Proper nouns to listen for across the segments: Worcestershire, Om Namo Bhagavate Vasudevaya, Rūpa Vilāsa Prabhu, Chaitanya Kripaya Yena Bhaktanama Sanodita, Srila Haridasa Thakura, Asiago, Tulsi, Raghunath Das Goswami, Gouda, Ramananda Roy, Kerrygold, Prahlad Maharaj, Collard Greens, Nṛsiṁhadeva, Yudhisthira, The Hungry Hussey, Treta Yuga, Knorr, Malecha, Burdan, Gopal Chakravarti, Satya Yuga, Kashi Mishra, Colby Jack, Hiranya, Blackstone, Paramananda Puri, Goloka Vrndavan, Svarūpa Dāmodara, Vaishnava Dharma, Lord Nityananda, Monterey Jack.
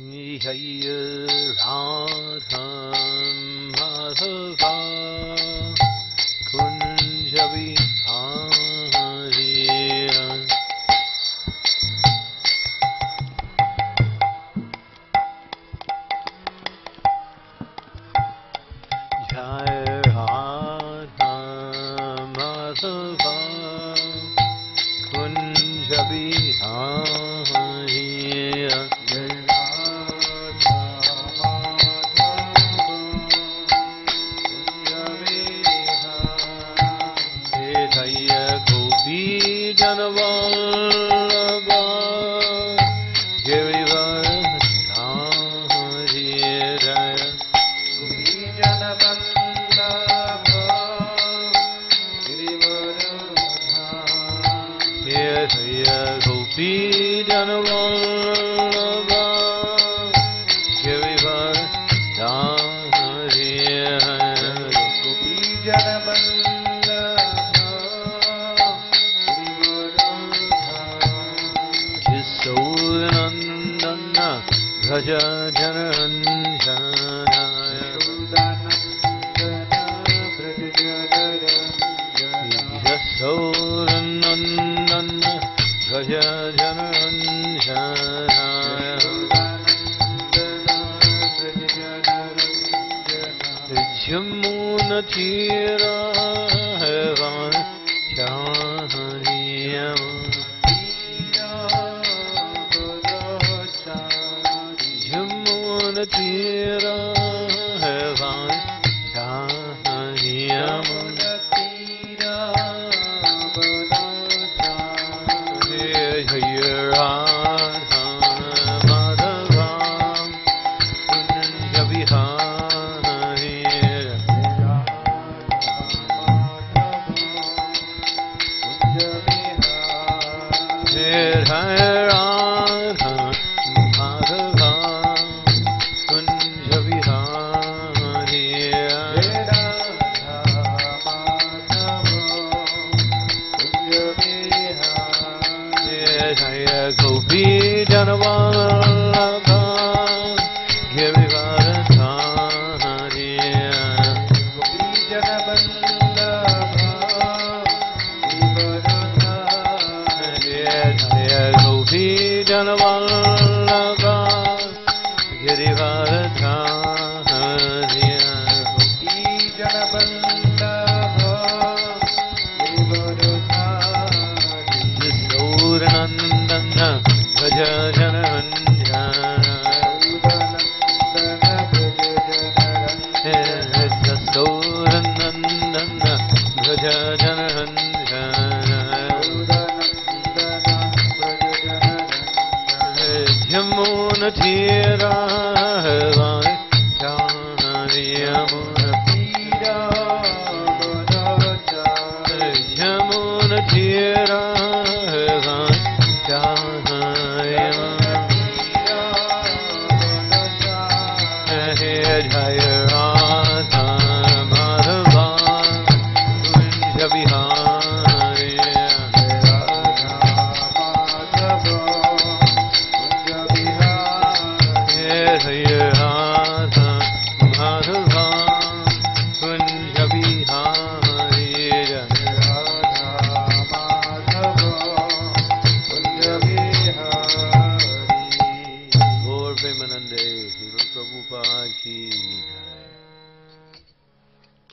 Nihaya Radham Madhava Kunjavi Hariya. Jai Radha Madhava Kunjavi Hariya.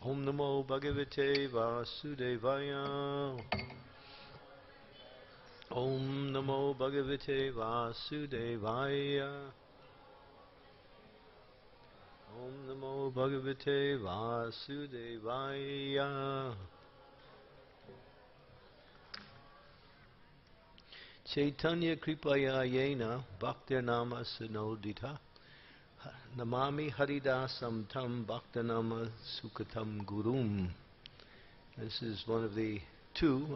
Om Namo Bhagavate Vasudevaya. Om Namo Bhagavate Vasudevaya. Om Namo Bhagavate Vasudevaya. Chaitanya Kripaya Yena Bhaktanama Sanodita. Namami Haridasa Samtam Bhaktanama Sukhatam Gurum. This is one of the two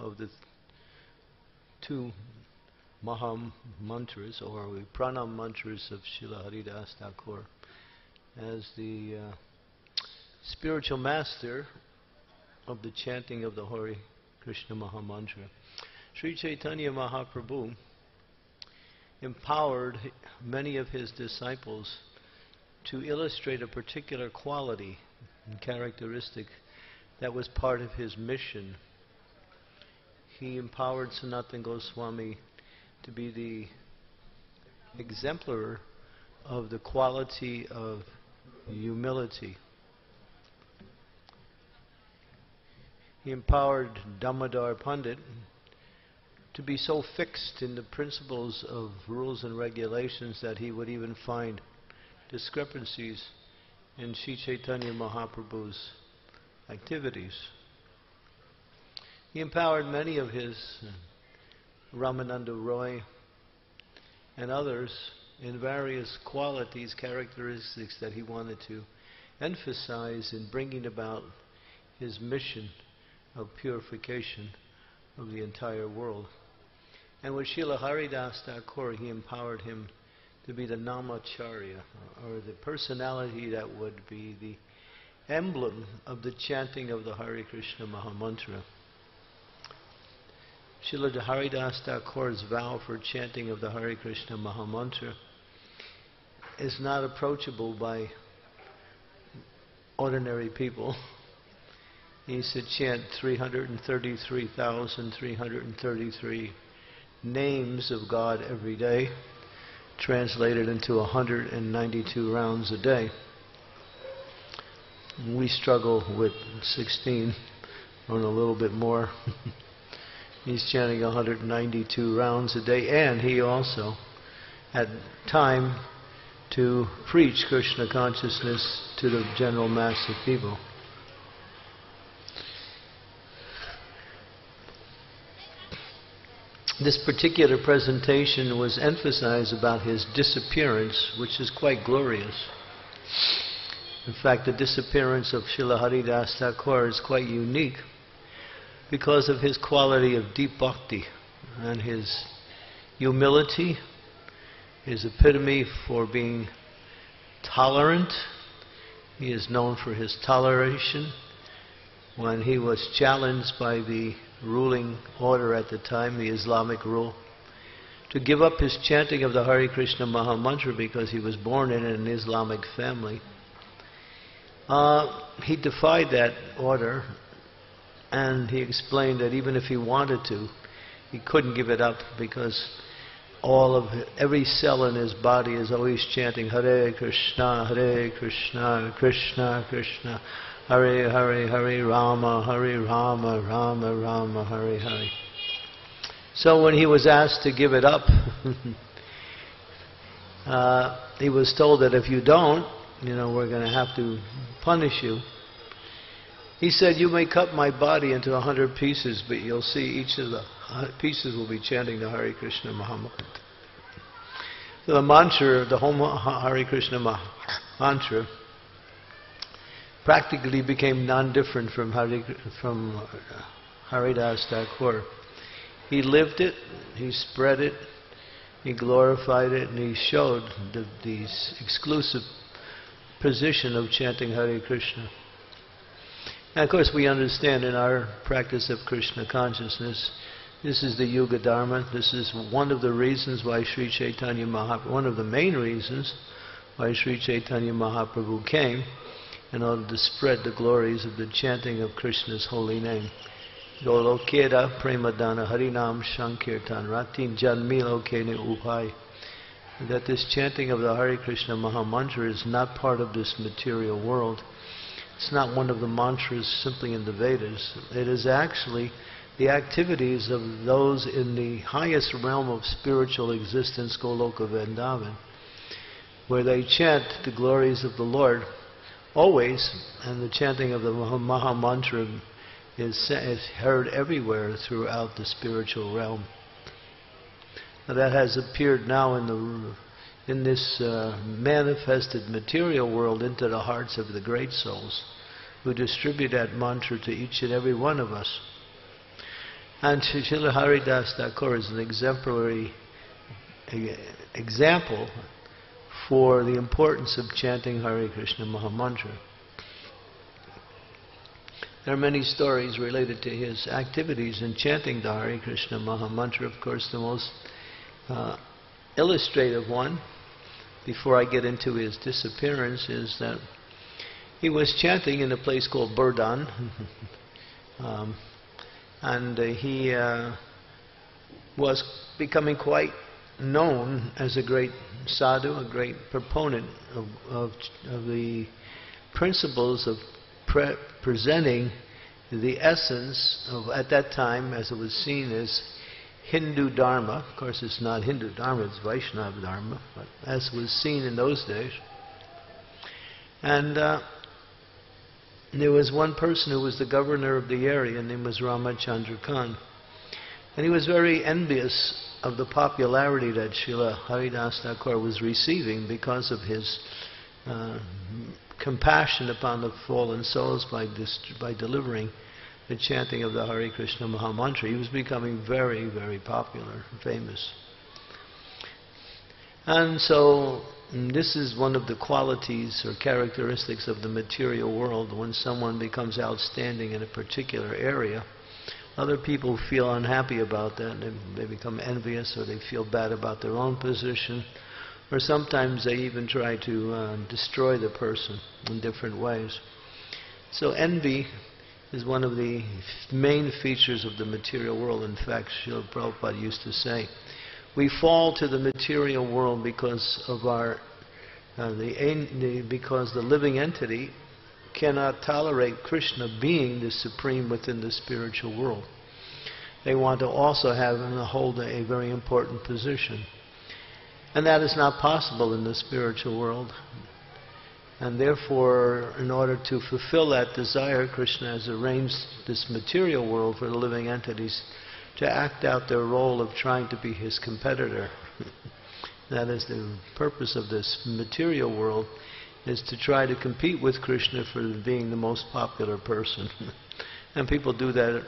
Maha Mantras, or the Pranam Mantras of Srila Haridasa Thakura. As the spiritual master of the chanting of the Hare Krishna Mahamantra, Sri Chaitanya Mahaprabhu empowered many of his disciples to illustrate a particular quality and characteristic that was part of his mission. He empowered Sanatana Goswami to be the exemplar of the quality of humility. He empowered Damodar Pandit to be so fixed in the principles of rules and regulations that he would even find discrepancies in Sri Chaitanya Mahaprabhu's activities. He empowered many of his, Ramananda Roy and others, in various qualities, characteristics that he wanted to emphasize in bringing about his mission of purification of the entire world. And with Srila Haridasa Thakura, he empowered him to be the Namacharya, or the personality that would be the emblem of the chanting of the Hare Krishna Mahamantra. Srila Haridasa Thakura's vow for chanting of the Hare Krishna Mahamantra is not approachable by ordinary people. He used to chant 333,333 names of God every day, translated into 192 rounds a day. We struggle with 16 and a little bit more. He's chanting 192 rounds a day, and he also had time to preach Krishna consciousness to the general mass of people. This particular presentation was emphasized about his disappearance, which is quite glorious. In fact, the disappearance of Srila Haridasa Thakura is quite unique, because of his quality of deep bhakti and his humility, his epitome for being tolerant. He is known for his toleration. When he was challenged by the ruling order at the time, the Islamic rule, to give up his chanting of the Hare Krishna Mahamantra because he was born in an Islamic family, he defied that order. And he explained that even if he wanted to, he couldn't give it up, because every cell in his body is always chanting Hare Krishna, Hare Krishna, Krishna Krishna, Hare Hare, Hare Rama, Rama Rama, Hare Hare. So when he was asked to give it up, he was told that if you don't, we're going to have to punish you. He said, "You may cut my body into 100 pieces, but you'll see each of the pieces will be chanting the Hare Krishna Mahamantra." So the mantra, the whole Hare Krishna Mahamantra, practically became non-different from Haridasa Thakura. He lived it, he spread it, he glorified it, and he showed the exclusive position of chanting Hare Krishna. And of course, we understand in our practice of Krishna consciousness, this is the Yuga Dharma. This is one of the reasons why Sri Chaitanya Mahaprabhu, one of the main reasons why Sri Chaitanya Mahaprabhu came, in order to spread the glories of the chanting of Krishna's holy name. Golokeda Prema Dana Harinam Shankirtan Ratin Jan Milo Kene Ubhai. That this chanting of the Hare Krishna Mahamantra is not part of this material world. It's not one of the mantras simply in the Vedas. It is actually the activities of those in the highest realm of spiritual existence, Goloka Vrndavan, where they chant the glories of the Lord always, and the chanting of the Mahamantra is heard everywhere throughout the spiritual realm. Now that has appeared now in this manifested material world into the hearts of the great souls who distribute that mantra to each and every one of us. And Srila Haridasa Thakura is an exemplary example for the importance of chanting Hare Krishna Mahamantra. There are many stories related to his activities in chanting the Hare Krishna Mahamantra. Of course, the most illustrative one, before I get into his disappearance, is that he was chanting in a place called Burdan. and he was becoming quite known as a great sadhu, a great proponent of the principles of presenting the essence of, at that time, as it was seen as Hindu Dharma. Of course, it's not Hindu Dharma, it's Vaishnava Dharma, but as was seen in those days. And there was one person who was the governor of the area, and name was Ramachandra Khan. And he was very envious of the popularity that Srila Haridasa Thakura was receiving because of his compassion upon the fallen souls by delivering the chanting of the Hare Krishna Mahamantra. He was becoming very, very popular and famous. And so this is one of the qualities or characteristics of the material world. When someone becomes outstanding in a particular area, other people feel unhappy about that. They become envious, or they feel bad about their own position, or sometimes they even try to destroy the person in different ways. So envy is one of the main features of the material world. In fact, Srila Prabhupada used to say, we fall to the material world because of our because the living entity cannot tolerate Krishna being the supreme within the spiritual world. They want to also have and hold a very important position. And that is not possible in the spiritual world. And therefore, in order to fulfill that desire, Krishna has arranged this material world for the living entities to act out their role of trying to be his competitor. That is the purpose of this material world, is to try to compete with Krishna for being the most popular person. And people do that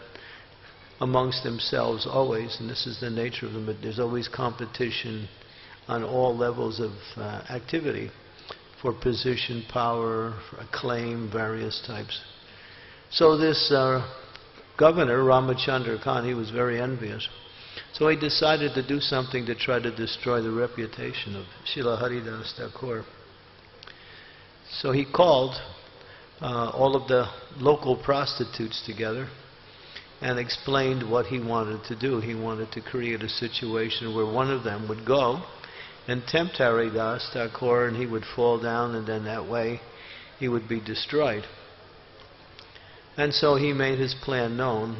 amongst themselves always, and this is the nature of them. There's always competition on all levels of activity, for position, power, for acclaim, various types. So this governor, Ramachandra Khan, he was very envious. So he decided to do something to try to destroy the reputation of Srila Haridasa Thakura. So he called all of the local prostitutes together and explained what he wanted to do. He wanted to create a situation where one of them would go and tempt Haridasa Thakura, and he would fall down, and then that way he would be destroyed. And so he made his plan known.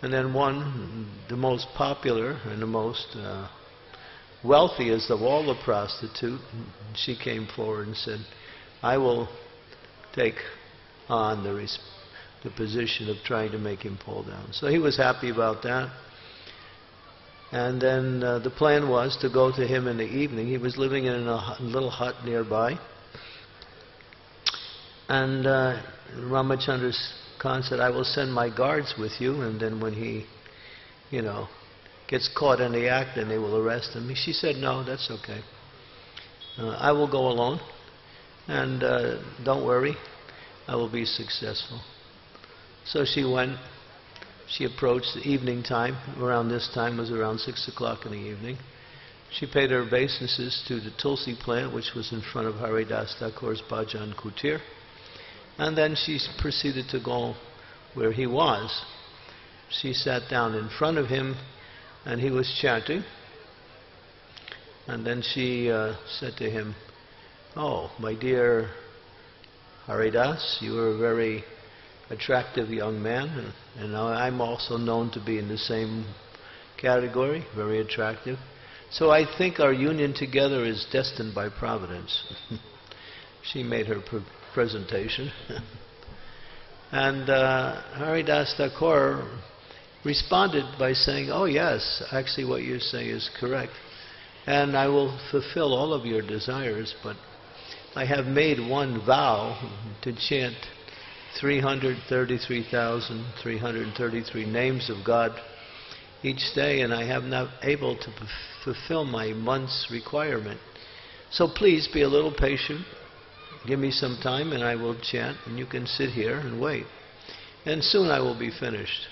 And then one, the most popular and the most wealthiest of all the prostitutes, she came forward and said, I will take on the position of trying to make him fall down. So he was happy about that. And then the plan was to go to him in the evening. He was living in a little hut nearby. And Ramachandra Khan said, I will send my guards with you, and then when he, you know, gets caught in the act, then they will arrest him. She said, no, that's okay. I will go alone. And don't worry, I will be successful. So she went, she approached the evening time. Around this time was around 6 o'clock in the evening. She paid her obeisances to the Tulsi plant, which was in front of Haridasa Thakura's Bhajan Kutir. And then she proceeded to go where he was. She sat down in front of him, and he was chanting. And then she said to him, oh, my dear Haridas, you are a very attractive young man, and I'm also known to be in the same category, very attractive. So I think our union together is destined by Providence. She made her presentation. And Haridasa Thakura responded by saying, oh yes, actually what you say is correct. And I will fulfill all of your desires, but I have made one vow to chant 333,333 names of God each day, and I have not able to fulfill my month's requirement. So please be a little patient, give me some time, and I will chant, and you can sit here and wait. And soon I will be finished.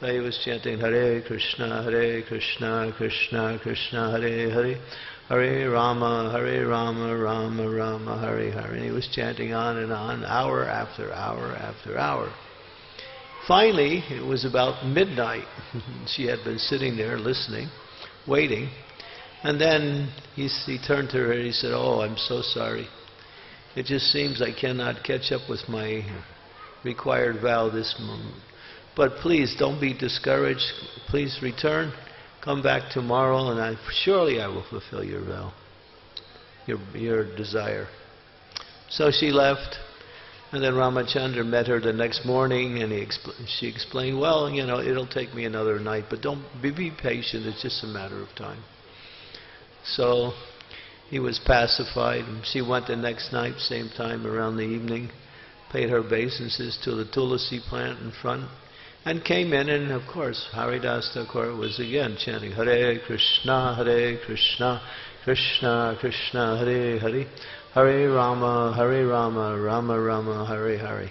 So he was chanting Hare Krishna, Hare Krishna, Krishna Krishna, Hare Hare, Hare Rama, Hare Rama, Rama Rama, Hare Hare. And he was chanting on and on, hour after hour after hour. Finally, it was about midnight. She had been sitting there listening, waiting. And then he turned to her and he said, "Oh, I'm so sorry. It just seems I cannot catch up with my required vow this month. But please, don't be discouraged. Please return. Come back tomorrow and surely I will fulfill your vow, your desire." So she left. And then Ramachandra met her the next morning, and she explained, "Well, you know, it'll take me another night, but don't be patient. It's just a matter of time." So he was pacified. She went the next night, same time around the evening, paid her obeisances to the Tulsi plant in front, and came in, and of course, Haridasa Thakura was again chanting, "Hare Krishna, Hare Krishna, Krishna Krishna, Hare Hare. Hare Rama, Hare Rama, Rama Rama, Hare Hare."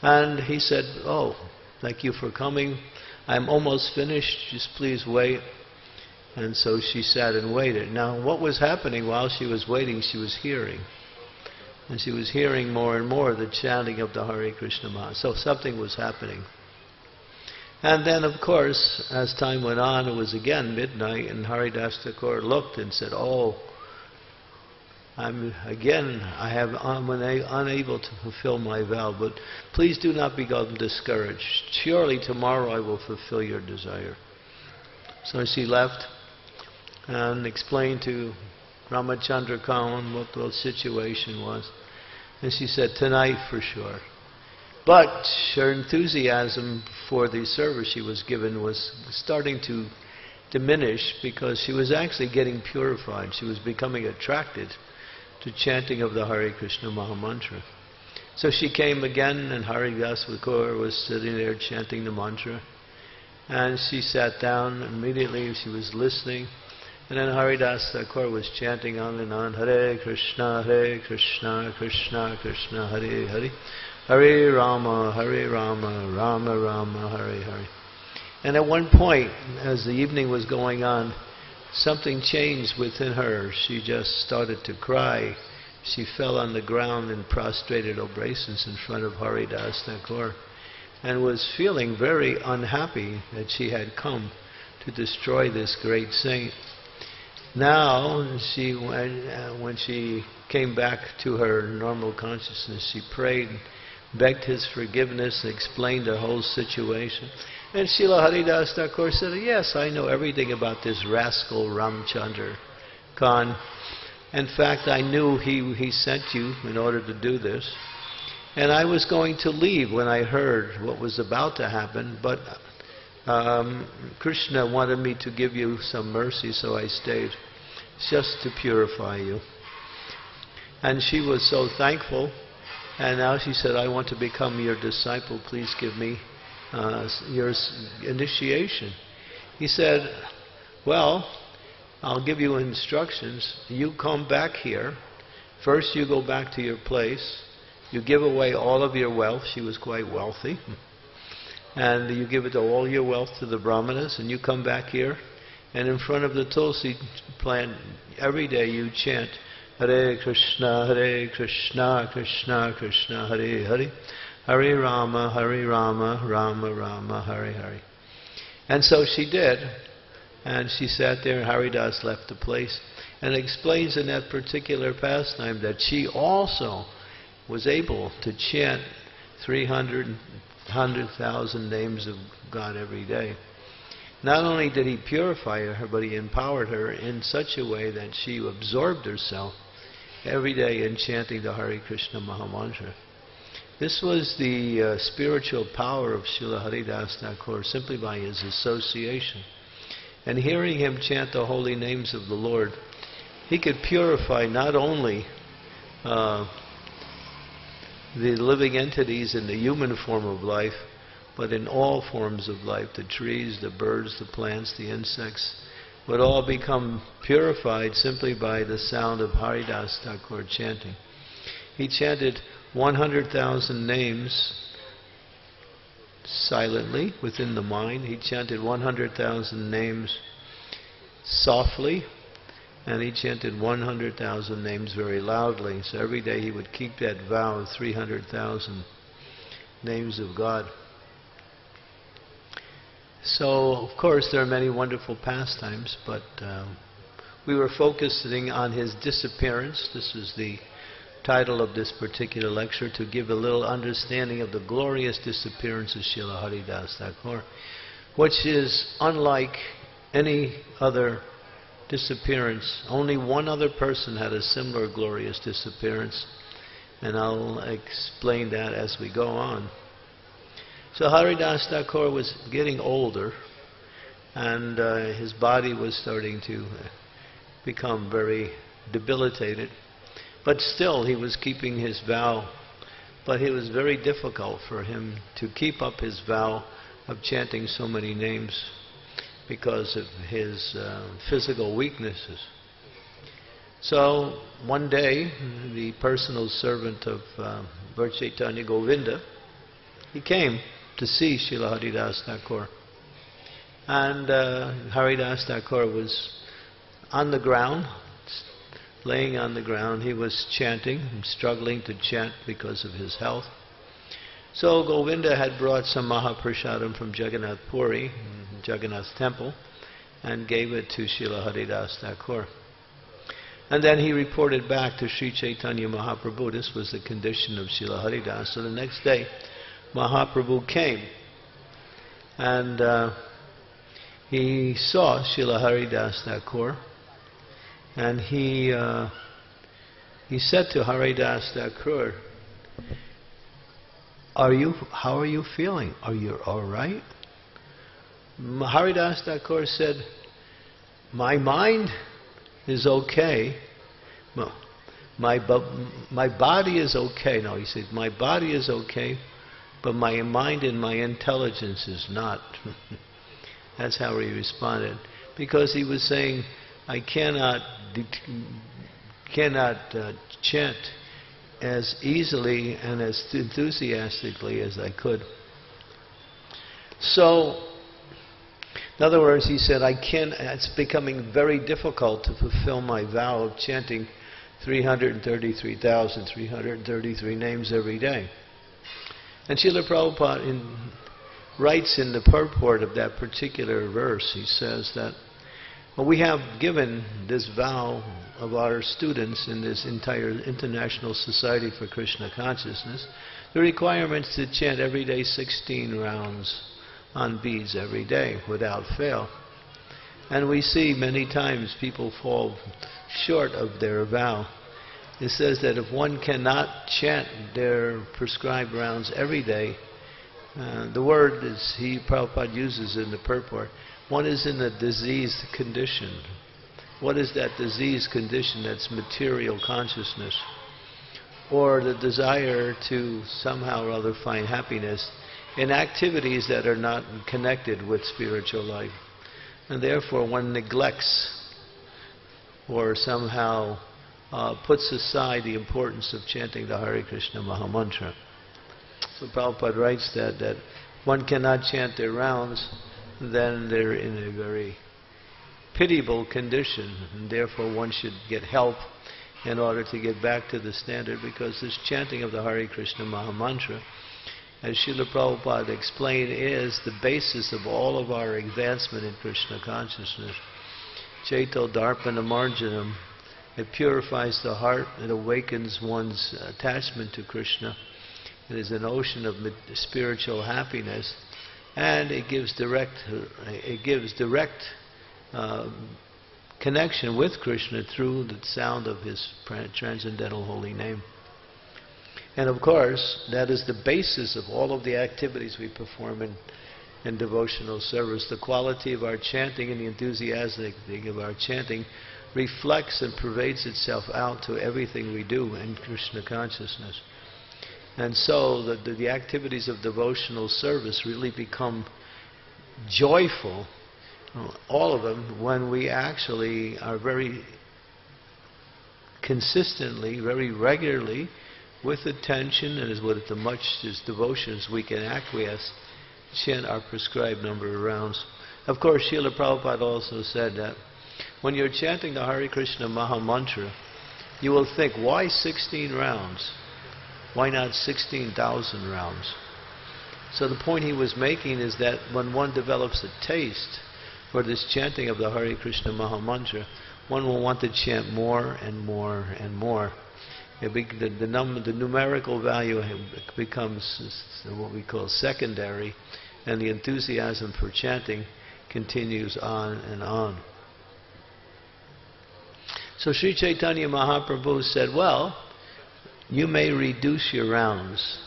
And he said, "Oh, thank you for coming. I'm almost finished. Just please wait." And so she sat and waited. Now, what was happening while she was waiting, she was hearing. And she was hearing more and more the chanting of the Hare Krishna Mahamantra. So something was happening. And then, of course, as time went on, it was again midnight, and Haridasa Thakura looked and said, "Oh, I'm unable to fulfill my vow, but please do not become discouraged. Surely tomorrow I will fulfill your desire." So she left and explained to Ramachandra Khan what the situation was. And she said, "Tonight for sure." But her enthusiasm for the service she was given was starting to diminish, because she was actually getting purified. She was becoming attracted to chanting of the Hare Krishna Mahamantra. So she came again, and Haridasa Thakura was sitting there chanting the mantra. And she sat down immediately. She was listening. And then Haridasa Thakura was chanting on and on, "Hare Krishna, Hare Krishna, Krishna Krishna, Hare Hare. Hare Rama, Hare Rama, Rama Rama, Hare Hare." And at one point, as the evening was going on, something changed within her. She just started to cry. She fell on the ground and prostrated obeisance in front of Haridasa Thakura, and was feeling very unhappy that she had come to destroy this great saint. Now, when she came back to her normal consciousness, she prayed, begged his forgiveness, explained the whole situation. And Srila Haridasa Thakura said, "Yes, I know everything about this rascal Ramachandra Khan. In fact, I knew he sent you in order to do this. And I was going to leave when I heard what was about to happen, but Krishna wanted me to give you some mercy, so I stayed just to purify you." And she was so thankful. And now she said, "I want to become your disciple. Please give me your initiation." He said, "Well, I'll give you instructions. You come back here. First you go back to your place. You give away all of your wealth." She was quite wealthy. "And you give it all your wealth to the brahmanas, and you come back here. And in front of the Tulsi plant, every day you chant, 'Hare Krishna, Hare Krishna, Krishna Krishna, Hare Hare. Hare Rama, Hare Rama, Rama Rama, Hare Hare.'" And so she did. And she sat there, and Haridasa left the place. And it explains in that particular pastime that she also was able to chant 300,000 names of God every day. Not only did he purify her, but he empowered her in such a way that she absorbed herself every day in chanting the Hare Krishna Mahamantra. This was the spiritual power of Srila Haridasa Thakura, simply by his association. And hearing him chant the holy names of the Lord, he could purify not only the living entities in the human form of life, but in all forms of life. The trees, the birds, the plants, the insects would all become purified simply by the sound of Haridasa Thakura chanting. He chanted 100,000 names silently within the mind. He chanted 100,000 names softly. and he chanted 100,000 names very loudly. So every day he would keep that vow of 300,000 names of God. So, of course, there are many wonderful pastimes, but we were focusing on his disappearance. This is the title of this particular lecture, to give a little understanding of the glorious disappearance of Srila Haridasa Thakura, which is unlike any other disappearance. Only one other person had a similar glorious disappearance, and I'll explain that as we go on. So Haridasa Thakura was getting older, and his body was starting to become very debilitated. But still, he was keeping his vow. But it was very difficult for him to keep up his vow of chanting so many names because of his physical weaknesses. So one day, the personal servant of Chaitanya Govinda, he came to see Srila Haridasa Thakura. And Haridasa Thakura was on the ground, laying on the ground. He was chanting and struggling to chant because of his health. So Govinda had brought some Mahaprasadam from Jagannath Puri, Jagannath Temple, and gave it to Srila Haridasa Thakura. And then he reported back to Sri Chaitanya Mahaprabhu. This was the condition of Srila Haridasa. So the next day, Mahaprabhu came, and he saw Srila Haridasa Thakura, and he said to Haridasa Thakura, how are you feeling? Are you all right? Haridasa Thakura said, my mind is okay. Well, my body is okay. No, he said, my body is okay, but my mind and my intelligence is not. That's how he responded, because he was saying, I cannot chant as easily and as enthusiastically as I could. So, in other words, he said, it's becoming very difficult to fulfill my vow of chanting 333,333 names every day. And Srila Prabhupada writes in the purport of that particular verse, he says that, well, we have given this vow of our students in this entire International Society for Krishna Consciousness, the requirements to chant every day 16 rounds on beads every day without fail. And we see many times people fall short of their vow. It says that if one cannot chant their prescribed rounds every day, the word is, Prabhupada uses in the purport, one is in a diseased condition. What is that diseased condition? That's material consciousness, or the desire to somehow or other find happiness in activities that are not connected with spiritual life. And therefore one neglects or somehow puts aside the importance of chanting the Hare Krishna Mahamantra. So Prabhupada writes that one cannot chant their rounds, then they're in a very pitiable condition, and therefore one should get help in order to get back to the standard, because this chanting of the Hare Krishna Mahamantra, as Srila Prabhupada explained, is the basis of all of our advancement in Krishna consciousness. Ceto Darpanam Arjanam. It purifies the heart, it awakens one's attachment to Krishna, it is an ocean of spiritual happiness, and it gives direct connection with Krishna through the sound of his transcendental holy name. And of course, that is the basis of all of the activities we perform in devotional service. The quality of our chanting and the enthusiasm of our chanting reflects and pervades itself out to everything we do in Krishna consciousness. And so the activities of devotional service really become joyful, all of them, when we actually are very consistently, very regularly, with attention and with the much devotions we can acquiesce, chant our prescribed number of rounds. Of course, Srila Prabhupada also said that when you're chanting the Hare Krishna Mahamantra, you will think, why 16 rounds? Why not 16,000 rounds? So the point he was making is that when one develops a taste for this chanting of the Hare Krishna Mahamantra, one will want to chant more and more and more. The numerical value becomes what we call secondary, and the enthusiasm for chanting continues on and on. So Sri Chaitanya Mahaprabhu said, well, you may reduce your rounds.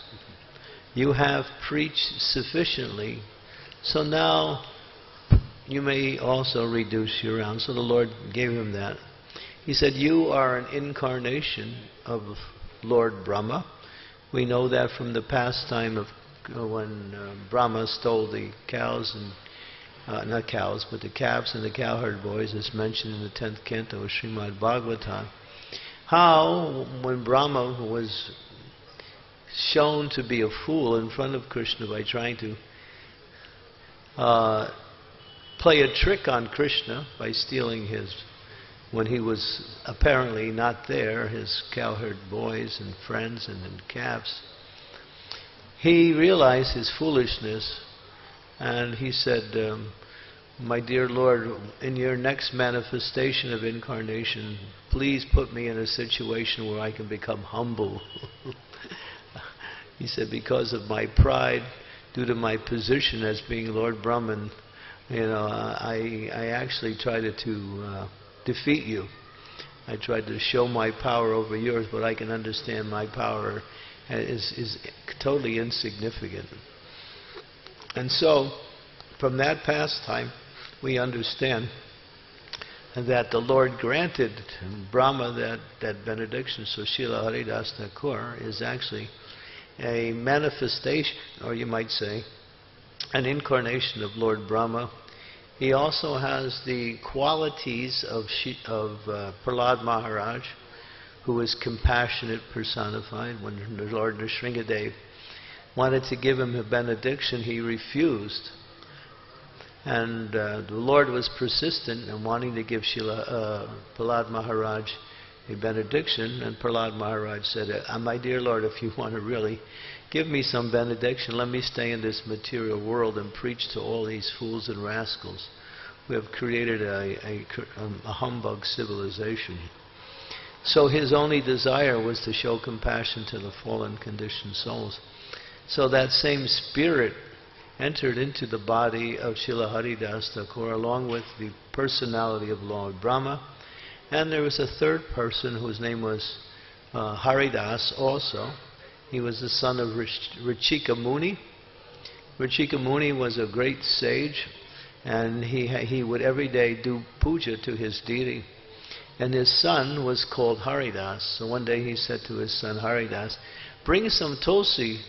You have preached sufficiently, so now you may also reduce your rounds. So the Lord gave him that. He said, you are an incarnation of Lord Brahma. We know that from the pastime of when Brahma stole the cows and not cows, but the calves and the cowherd boys, as mentioned in the 10th canto of Śrīmad-Bhagavatam. How, when Brahma was shown to be a fool in front of Krishna by trying to play a trick on Krishna by stealing his, when he was apparently not there, his cowherd boys and friends and calves, he realized his foolishness, and he said, my dear Lord, in your next manifestation of incarnation, please put me in a situation where I can become humble. He said, because of my pride, due to my position as being Lord Brahman, you know, I actually tried to defeat you. I tried to show my power over yours, but I can understand my power is totally insignificant. And so, from that pastime, we understand that the Lord granted Brahma that benediction. So Srila Haridasa Thakura is actually a manifestation, or you might say, an incarnation of Lord Brahma. He also has the qualities of Prahlad Maharaj, who is compassionate personified. When the Lord Nṛsiṁhadeva wanted to give him a benediction, he refused. And the Lord was persistent in wanting to give Prahlad Maharaj a benediction, and Prahlad Maharaj said, my dear Lord, if you want to really give me some benediction, let me stay in this material world and preach to all these fools and rascals who have created a humbug civilization. So his only desire was to show compassion to the fallen conditioned souls. So that same spirit entered into the body of Srila Haridasa Thakura, along with the personality of Lord Brahma. And there was a third person whose name was Haridas also. He was the son of Ṛcīka Muni. Ṛcīka Muni was a great sage, and he would every day do puja to his deity. And his son was called Haridas. So one day he said to his son Haridas, bring some Tulsi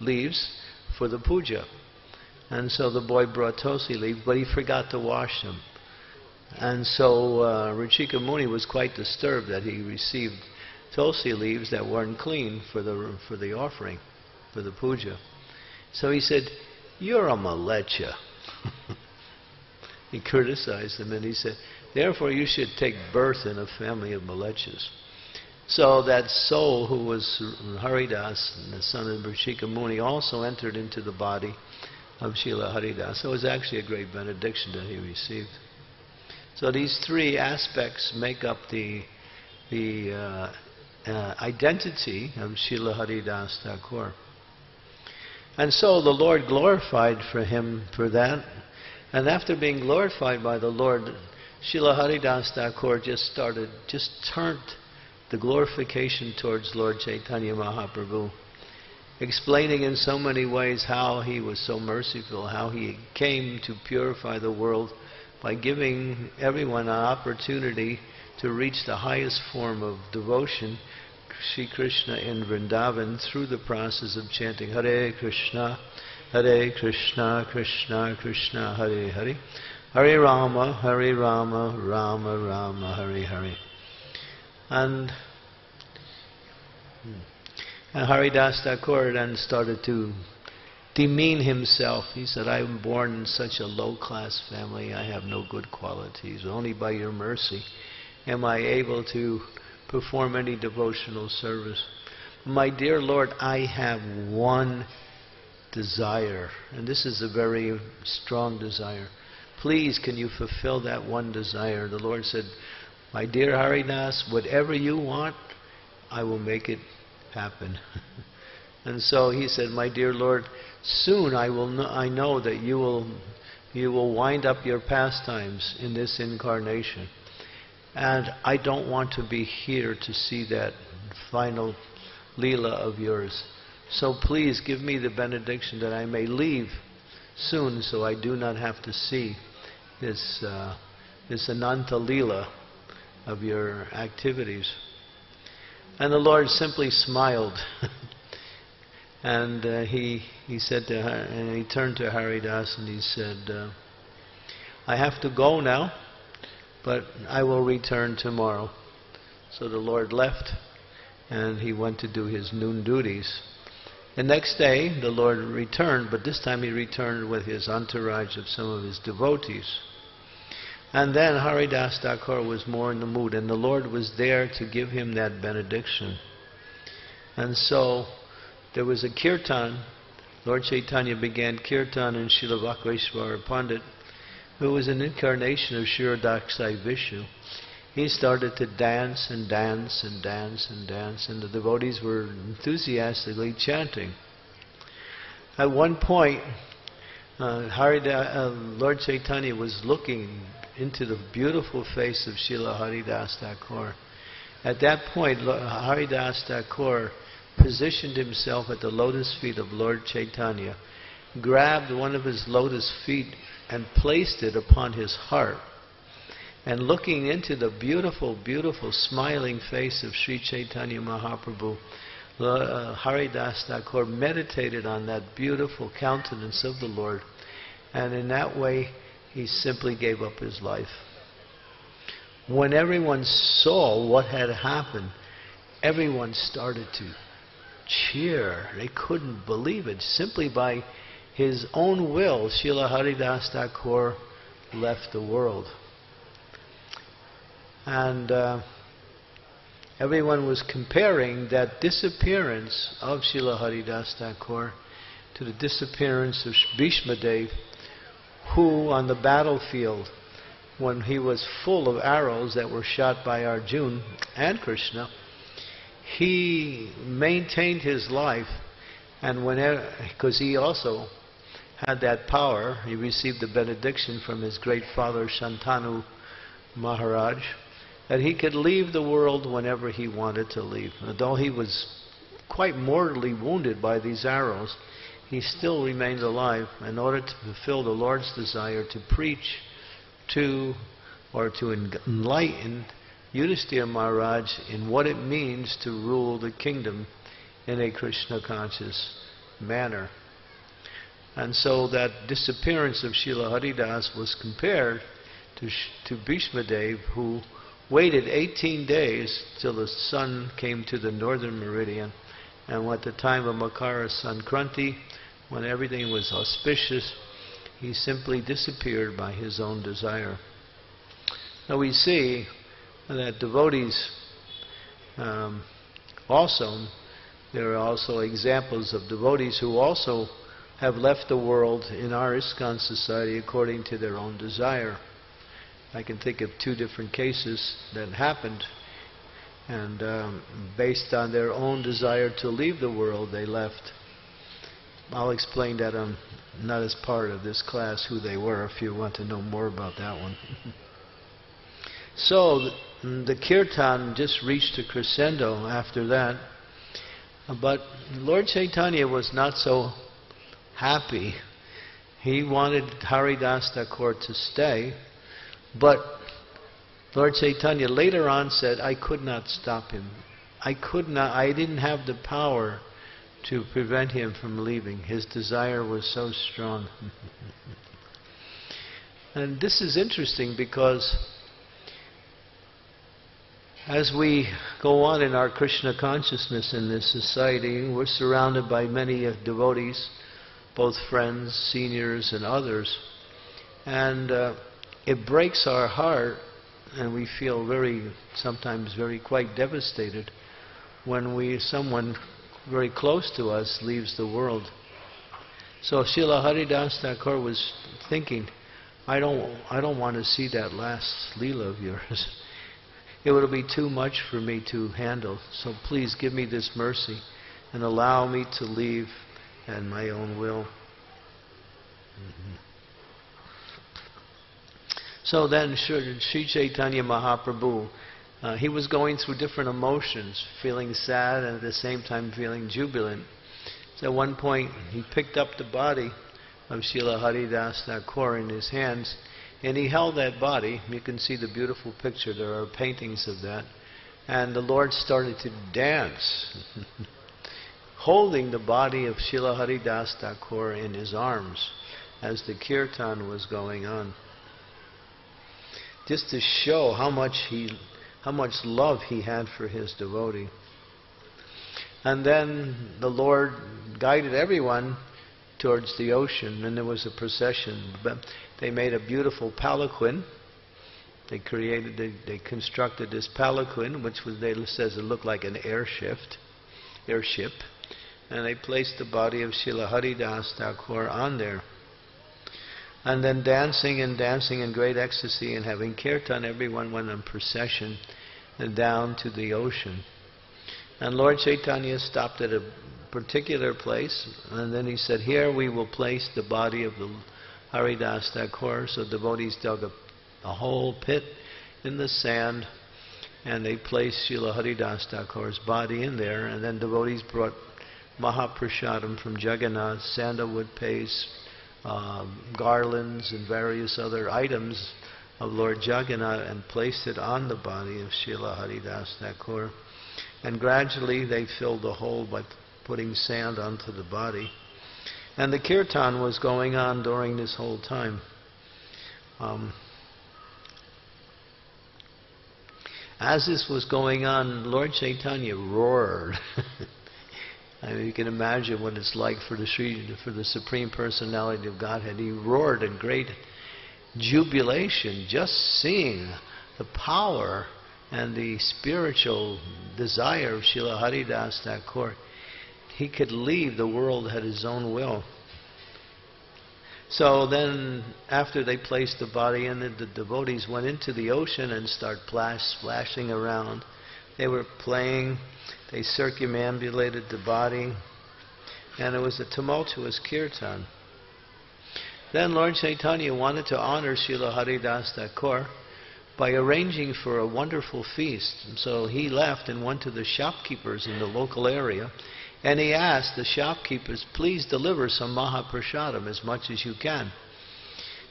leaves for the puja. And so the boy brought Tulsi leaves, but he forgot to wash them. And so Ṛcīka Muni was quite disturbed that he received Tulsi leaves that weren't clean for the offering, for the puja. So he said, you're a malecha. He criticized him, and he said, therefore you should take birth in a family of malechas. So that soul who was Haridas, the son of Ṛcīka Muni, also entered into the body of Srila Haridasa. So it was actually a great benediction that he received. So these three aspects make up the identity of Srila Haridasa Thakura. And so the Lord glorified for him for that. And after being glorified by the Lord, Srila Haridasa Thakura just turned the glorification towards Lord Chaitanya Mahaprabhu, explaining in so many ways how he was so merciful, how he came to purify the world by giving everyone an opportunity to reach the highest form of devotion, Sri Krishna in Vrindavan, through the process of chanting Hare Krishna, Krishna Krishna, Hare Hare, Hare Rama, Rama Rama, Hare Hare. And Haridasa Thakura then started to demean himself. He said, I am born in such a low-class family. I have no good qualities. Only by your mercy am I able to perform any devotional service. My dear Lord, I have one desire, and this is a very strong desire. Please, can you fulfill that one desire? The Lord said, my dear Haridas, whatever you want, I will make it happen. And so he said, my dear Lord, soon I know that you will wind up your pastimes in this incarnation. And I don't want to be here to see that final Leela of yours. So please give me the benediction that I may leave soon, so I do not have to see this Ananta Leela of your activities. And the Lord simply smiled. And he turned to Haridas and he said, I have to go now, but I will return tomorrow. So the Lord left and he went to do his noon duties. The next day the Lord returned, but this time he returned with his entourage of some of his devotees. And then Haridasa Thakur was more in the mood, and the Lord was there to give him that benediction. And so there was a kirtan. Lord Chaitanya began kirtan in Srila Bhaktivinoda Pandit, who was an incarnation of Srila Daksai Vishu. He started to dance and dance and dance and dance, and the devotees were enthusiastically chanting. At one point, Lord Chaitanya was looking into the beautiful face of Srila Haridasa Thakur. At that point, Haridasa Thakur positioned himself at the lotus feet of Lord Chaitanya, grabbed one of his lotus feet and placed it upon his heart. And looking into the beautiful, beautiful smiling face of Sri Chaitanya Mahaprabhu, Haridasa Thakur meditated on that beautiful countenance of the Lord, and in that way he simply gave up his life. When everyone saw what had happened, everyone started to cheer. They couldn't believe it. Simply by his own will, Srila Haridasa Thakur left the world. And everyone was comparing that disappearance of Srila Haridasa Thakur to the disappearance of Bhishmadeva, who on the battlefield, when he was full of arrows that were shot by Arjuna and Krishna, he maintained his life, and whenever, because he also had that power, he received the benediction from his great father Shantanu Maharaj, that he could leave the world whenever he wanted to leave. And though he was quite mortally wounded by these arrows, he still remained alive in order to fulfill the Lord's desire to preach to, or to enlighten Yudhisthira Maharaj in what it means to rule the kingdom in a Krishna conscious manner. And so that disappearance of Srila Haridas was compared to Bhishmadeva, who waited 18 days till the sun came to the northern meridian, and at the time of Makara Sankranti, when everything was auspicious, he simply disappeared by his own desire. Now we see that devotees there are also examples of devotees who also have left the world in our ISKCON society according to their own desire. I can think of two different cases that happened, and based on their own desire to leave the world, they left. I'll explain that not as part of this class who they were, if you want to know more about that one. So the kirtan just reached a crescendo after that, but Lord Chaitanya was not so happy. He wanted Haridasa Thakur to stay. But Lord Chaitanya later on said, I could not stop him. I didn't have the power to prevent him from leaving. His desire was so strong. And this is interesting, because as we go on in our Krishna consciousness in this society, we're surrounded by many devotees, both friends, seniors, and others. And it breaks our heart, and we feel sometimes quite devastated when someone very close to us leaves the world. So Srila Haridasa Thakur was thinking, I don't want to see that last Leela of yours. It would be too much for me to handle. So please give me this mercy and allow me to leave at my own will. So then Sri Chaitanya Mahaprabhu, he was going through different emotions, feeling sad and at the same time feeling jubilant. So at one point he picked up the body of Srila Haridasa Thakur in his hands, and he held that body. You can see the beautiful picture, there are paintings of that. And the Lord started to dance, holding the body of Srila Haridasa Thakur in his arms as the kirtan was going on. Just to show how much love he had for his devotee. And then the Lord guided everyone towards the ocean, and there was a procession. But they made a beautiful palanquin. They constructed this palanquin, which says it looked like an airship, and they placed the body of Srila Haridasa Thakur on there. And then dancing in great ecstasy and having kirtan, everyone went in procession down to the ocean. And Lord Chaitanya stopped at a particular place, and then he said, here we will place the body of the Haridasa Thakur. So devotees dug a whole pit in the sand, and they placed Srila Haridasa Thakur's body in there, and then devotees brought Mahaprasadam from Jagannath, sandalwood paste, garlands and various other items of Lord Jagannath, and placed it on the body of Srila Haridasa Thakur. And gradually they filled the hole by putting sand onto the body. And the kirtan was going on during this whole time. As this was going on, Lord Chaitanya roared. I mean, you can imagine what it's like for the Supreme Personality of Godhead. He roared in great jubilation, just seeing the power and the spiritual desire of Srila Haridasa Thakur. He could leave the world at his own will. So then, after they placed the body in it, the devotees went into the ocean and started splashing around. They were playing. They circumambulated the body, and it was a tumultuous kirtan. Then Lord Chaitanya wanted to honor Srila Haridasa Thakur by arranging for a wonderful feast. So he left and went to the shopkeepers in the local area, and he asked the shopkeepers, please deliver some Mahaprasadam as much as you can.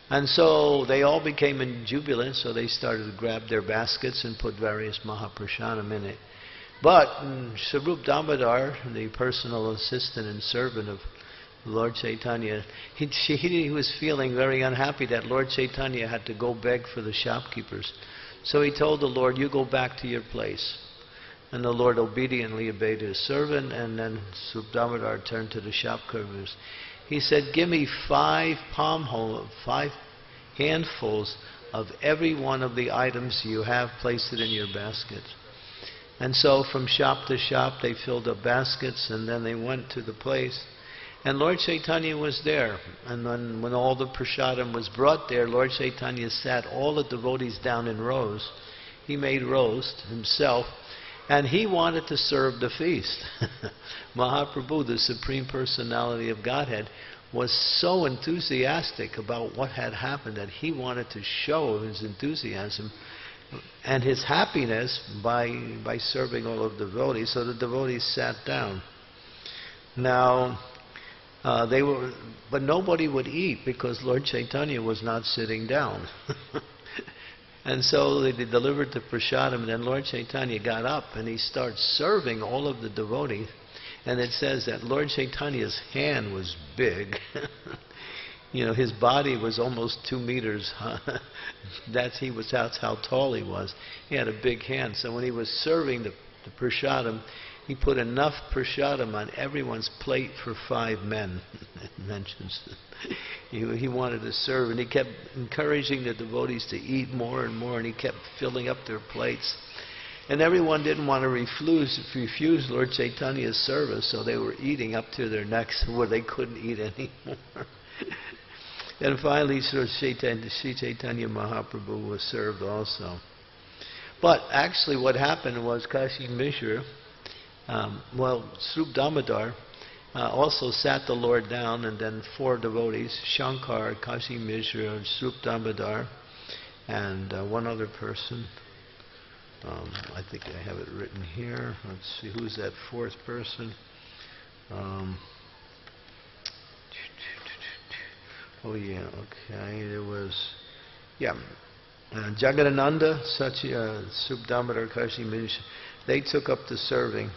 And so they all became jubilant, so they started to grab their baskets and put various Mahaprasadam in it. But Svarūpa Dāmodara, the personal assistant and servant of Lord Chaitanya, he was feeling very unhappy that Lord Chaitanya had to go beg for the shopkeepers. So he told the Lord, you go back to your place. And the Lord obediently obeyed his servant, and then Svarūpa Dāmodara turned to the shopkeepers. He said, give me five handfuls of every one of the items you have, placed it in your basket. And so from shop to shop they filled up baskets, and then they went to the place. And Lord Chaitanya was there. And then when all the prasadam was brought there, Lord Chaitanya sat all the devotees down in rows. He made rows himself. And he wanted to serve the feast. Mahaprabhu, the Supreme Personality of Godhead, was so enthusiastic about what had happened that he wanted to show his enthusiasm and his happiness by serving all of the devotees. So the devotees sat down. Now, but nobody would eat because Lord Chaitanya was not sitting down. And so they delivered the prasadam, and then Lord Chaitanya got up and he started serving all of the devotees. And it says that Lord Chaitanya's hand was big. You know, his body was almost 2 meters. That's how tall he was. He had a big hand. So when he was serving the prasadam, He put enough prasadam on everyone's plate for 5 men, it mentions. He wanted to serve, and he kept encouraging the devotees to eat more and more, and he kept filling up their plates. And everyone didn't want to refuse Lord Chaitanya's service, so they were eating up to their necks where they couldn't eat anymore. Then finally, Sri Chaitanya Mahaprabhu was served also. But actually what happened was Kashi Mishra, Svarūpa Dāmodara also sat the Lord down, and then 4 devotees, Shankar, Kashi Mishra, Svarūpa Dāmodara, and one other person. I think I have it written here. Let's see, who's that 4th person? Jagadananda, Satya, Subdhamadar, Kashi Mishra, they took up the serving.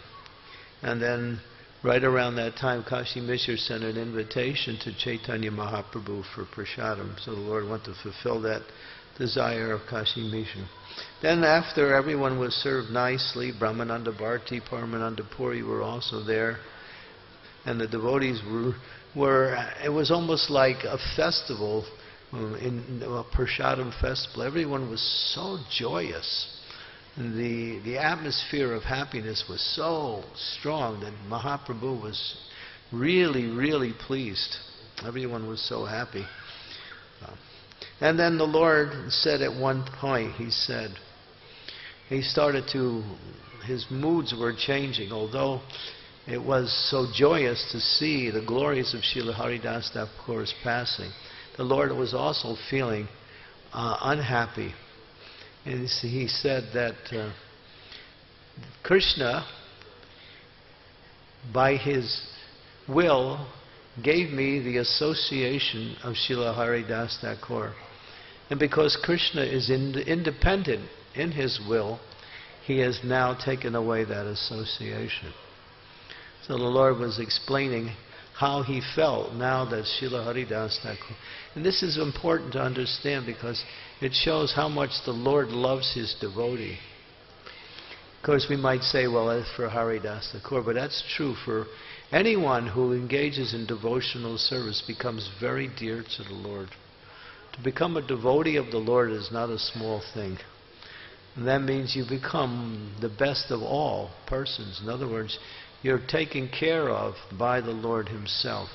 And then right around that time, Kashi Mishra sent an invitation to Chaitanya Mahaprabhu for prasadam. So the Lord wanted to fulfill that desire of Kashi Mishra. Then after everyone was served nicely, Brahmananda Bharti, Paramananda Puri were also there. And the devotees it was almost like a festival, a prasadam festival. Everyone was so joyous. The atmosphere of happiness was so strong that Mahaprabhu was really, really pleased. Everyone was so happy. And then the Lord said at one point, his moods were changing, although it was so joyous to see the glories of Srila Haridasa Thakura's passing. The Lord was also feeling unhappy. And he said that Krishna, by his will, gave me the association of Srila Haridasa Thakura. And because Krishna is independent in his will, he has now taken away that association. So the Lord was explaining how he felt now that Srila Haridasa Thakura. And this is important to understand because it shows how much the Lord loves his devotee. Of course, we might say, well, that's for Haridasa Thakura, but that's true for anyone who engages in devotional service becomes very dear to the Lord. To become a devotee of the Lord is not a small thing. And that means you become the best of all persons. In other words, you're taken care of by the Lord himself.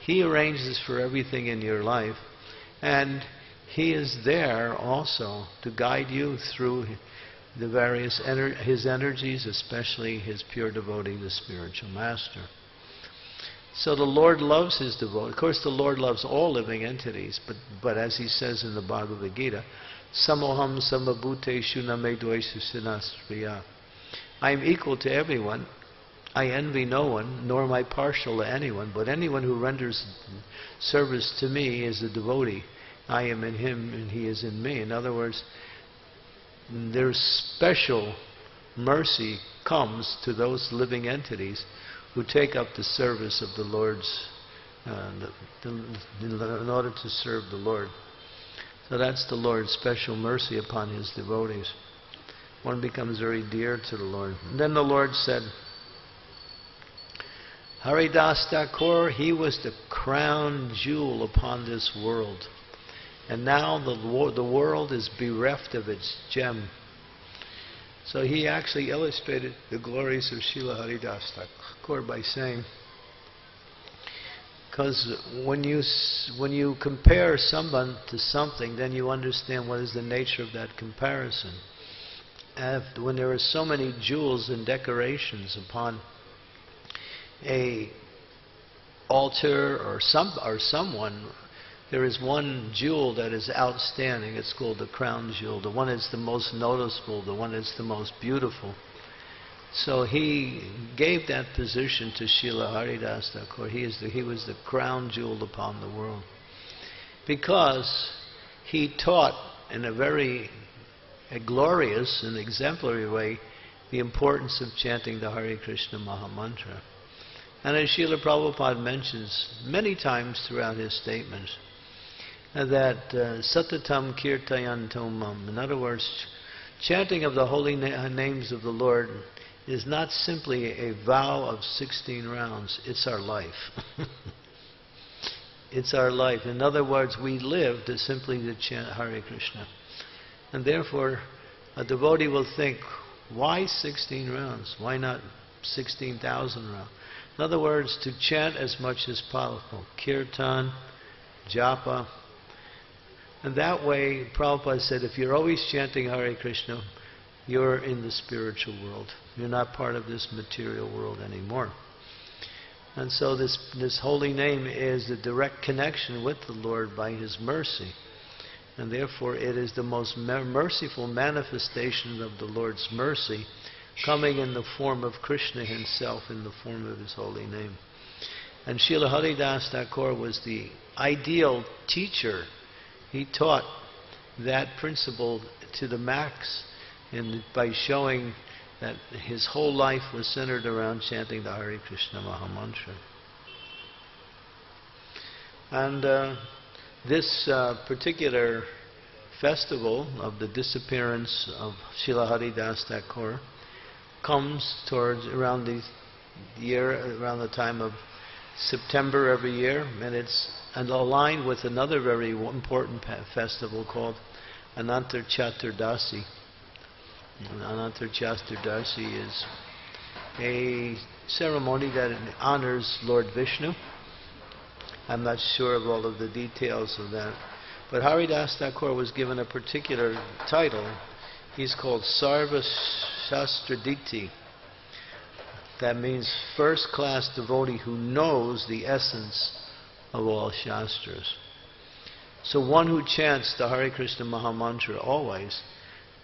He arranges for everything in your life, and he is there also to guide you through the various his energies, especially his pure devotee, the spiritual master. So the Lord loves his devotee. Of course, the Lord loves all living entities, but as he says in the Bhagavad Gita, Samoham samabhuteshu na me dvaisu sinastriya. I am equal to everyone. I envy no one, nor am I partial to anyone, but anyone who renders service to me is a devotee. I am in him and he is in me. In other words, their special mercy comes to those living entities who take up the service of the Lord's, in order to serve the Lord. So that's the Lord's special mercy upon his devotees. One becomes very dear to the Lord. And then the Lord said, Haridasa Thakur, he was the crown jewel upon this world. And now the world is bereft of its gem. So he actually illustrated the glories of Srila Haridasa Thakur by saying, because when you compare someone to something, then you understand what is the nature of that comparison. When there are so many jewels and decorations upon a altar or someone, there is one jewel that is outstanding. It's called the crown jewel. The one that's the most noticeable, the one that's the most beautiful. So he gave that position to Srila Haridasa Thakur. He was the crown jewel upon the world. Because he taught in a very glorious and exemplary way the importance of chanting the Hare Krishna Mahamantra. And as Srila Prabhupada mentions many times throughout his statements, that satatam kirtayanto mam, in other words, chanting of the holy names of the Lord is not simply a vow of 16 rounds, it's our life. It's our life. In other words, we live to simply to chant Hare Krishna. And therefore, a devotee will think, why 16 rounds? Why not 16,000 rounds? In other words, to chant as much as possible. Kirtan, japa. And that way, Prabhupada said, if you're always chanting Hare Krishna, you're in the spiritual world. You're not part of this material world anymore. And so this holy name is the direct connection with the Lord by His mercy. And therefore it is the most merciful manifestation of the Lord's mercy, coming in the form of Krishna Himself, in the form of His holy name. And Srila Haridasa Thakura was the ideal teacher. He taught that principle to the max, and by showing that his whole life was centered around chanting the Hare Krishna Mahamantra. And this particular festival of the disappearance of Srila Haridasa Thakura comes towards around the year, around the time of September every year, and it's aligned with another very important festival called Anantar Chaturdasi. Anantar Chaturdasi is a ceremony that honors Lord Vishnu. I'm not sure of all of the details of that, but Haridasa Thakura was given a particular title. He's called Sarva Shastraditi. That means first class devotee who knows the essence of all Shastras. So one who chants the Hare Krishna Mahamantra always,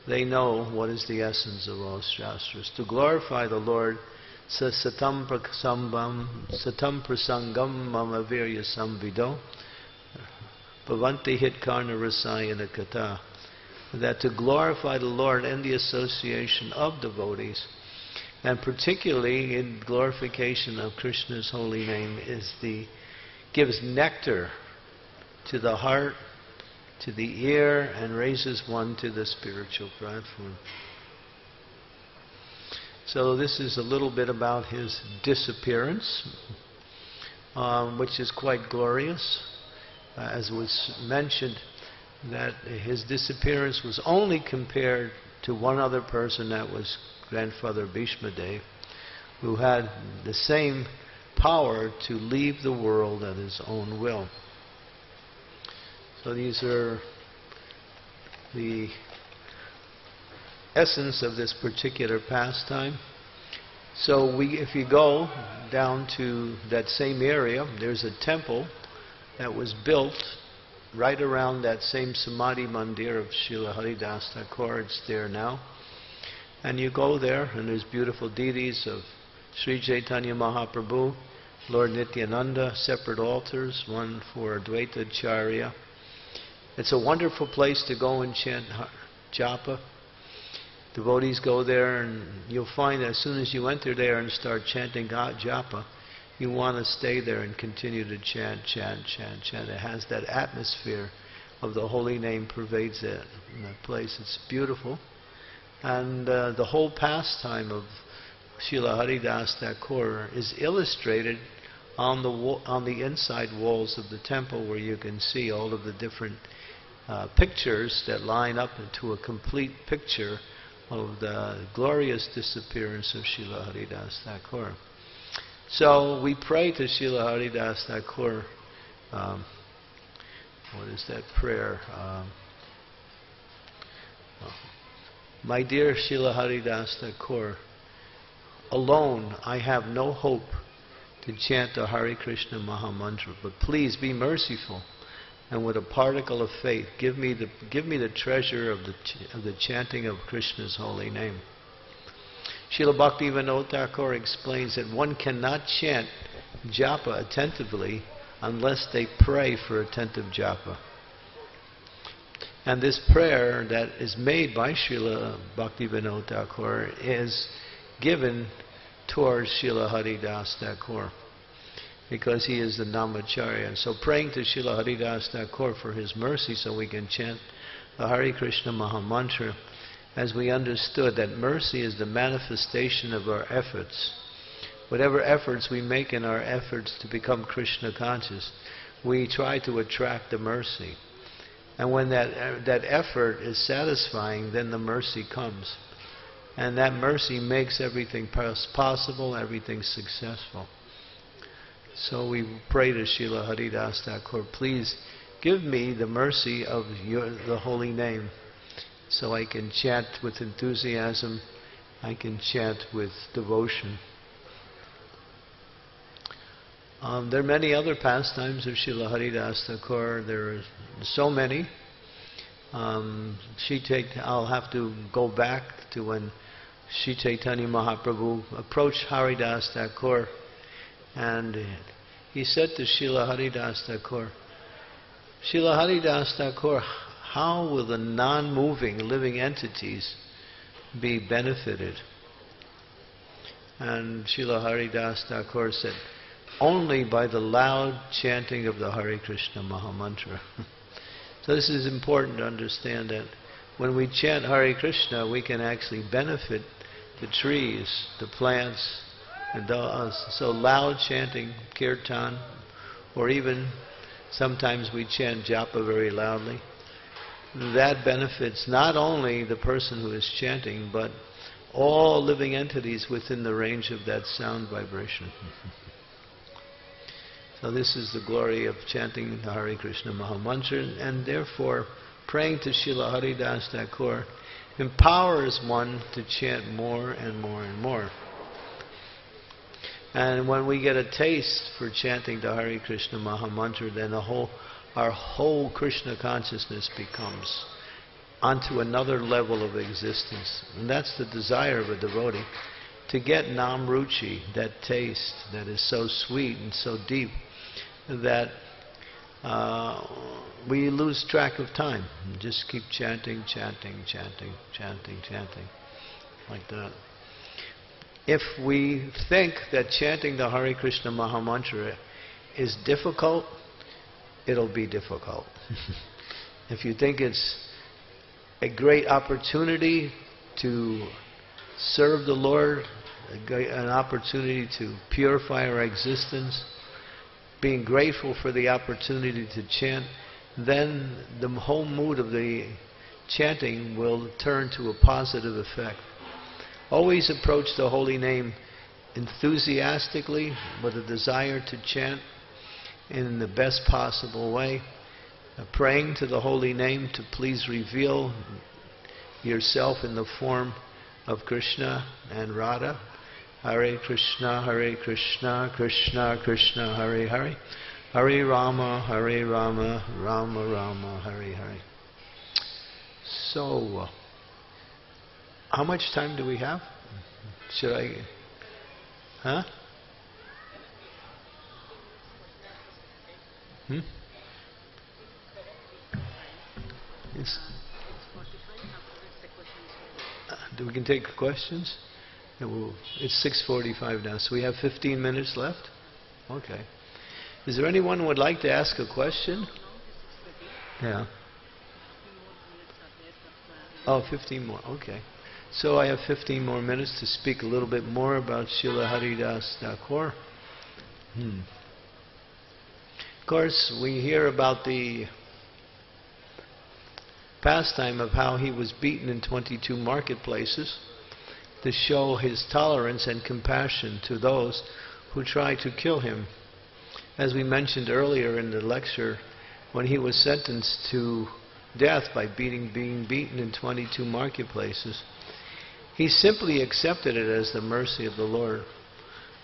they know what is the essence of all Shastras. To glorify the Lord, satam prasangam mamavirya samvido bhavanti hit karna rasayana kata. That to glorify the Lord in the association of devotees, and particularly in glorification of Krishna's holy name, is the gives nectar to the heart, to the ear, and raises one to the spiritual platform. So this is a little bit about his disappearance, which is quite glorious. As was mentioned, that his disappearance was only compared to one other person, that was Grandfather Bhishmadeva, who had the same power to leave the world at his own will. So these are the essence of this particular pastime. So if you go down to that same area, there's a temple that was built right around that same Samadhi Mandir of Srila Haridasa Thakura. It's there now. And you go there, and there's beautiful deities of Sri Chaitanya Mahaprabhu, Lord Nityananda, separate altars, one for Advaita Acharya. It's a wonderful place to go and chant japa. Devotees go there, and you'll find that as soon as you enter there and start chanting japa, you want to stay there and continue to chant, chant, chant, chant. It has that atmosphere of the holy name pervades it in that place. It's beautiful. And the whole pastime of Srila Haridasa Thakura is illustrated on the inside walls of the temple, where you can see all of the different pictures that line up into a complete picture of the glorious disappearance of Srila Haridasa Thakura. So we pray to Srila Haridasa Thakura. What is that prayer? My dear Srila Haridasa Thakura, alone I have no hope to chant the Hare Krishna Mahamantra, but please be merciful, and with a particle of faith, give me the treasure of the chanting of Krishna's holy name. Srila Bhaktivinoda Thakur explains that one cannot chant japa attentively unless they pray for attentive japa. And this prayer that is made by Srila Bhaktivinoda Thakur is given towards Srila Haridasa Thakura, because he is the Namacharya. And so praying to Srila Haridasa Thakura for his mercy so we can chant the Hare Krishna Mahamantra as we understood that mercy is the manifestation of our efforts. Whatever efforts we make in our efforts to become Krishna conscious, we try to attract the mercy. And when that effort is satisfying, then the mercy comes. And that mercy makes everything possible, everything successful. So we pray to Srila Haridasa Thakur, please give me the mercy of the holy name, so I can chant with enthusiasm, I can chant with devotion. There are many other pastimes of Srila Haridasa Thakur. There are so many. I'll have to go back to when Sri Chaitanya Mahaprabhu approached Haridasa Thakur, and he said to Srila Haridasa Thakur, Srila Haridasa Thakur, how will the non-moving living entities be benefited? And Srila Haridasa Thakur said, only by the loud chanting of the Hare Krishna Mahamantra. So this is important to understand, that when we chant Hare Krishna, we can actually benefit the trees, the plants, and so loud chanting, kirtan, or even sometimes we chant japa very loudly. That benefits not only the person who is chanting, but all living entities within the range of that sound vibration. So this is the glory of chanting the Hare Krishna Mahamantra, and therefore praying to Srila Haridasa Thakur empowers one to chant more and more and more. And when we get a taste for chanting the Hare Krishna Mahamantra, then our whole Krishna consciousness becomes onto another level of existence. And that's the desire of a devotee, to get nam-ruchi, that taste that is so sweet and so deep that we lose track of time. Just keep chanting, chanting, chanting, chanting, chanting, like that. If we think that chanting the Hare Krishna Mahamantra is difficult, it'll be difficult. If you think it's a great opportunity to serve the Lord, an opportunity to purify our existence, being grateful for the opportunity to chant, then the whole mood of the chanting will turn to a positive effect. Always approach the holy name enthusiastically, with a desire to chant in the best possible way, praying to the holy name to please reveal yourself in the form of Krishna and Radha. Hare Krishna, Hare Krishna, Krishna Krishna, Hare Hare. Hare Rama, Hare Rama, Rama Rama, Hare Hare. So, how much time do we have? Should I? Huh? Hmm? Yes. We can take questions. It's 6:45 now, so we have 15 minutes left. Okay. Is there anyone who would like to ask a question? Yeah. Oh, 15 more. Okay. So I have 15 more minutes to speak a little bit more about Srila Haridasa Thakur. Of course, we hear about the pastime of how he was beaten in 22 marketplaces to show his tolerance and compassion to those who tried to kill him. As we mentioned earlier in the lecture, when he was sentenced to death by being beaten in 22 marketplaces, he simply accepted it as the mercy of the Lord.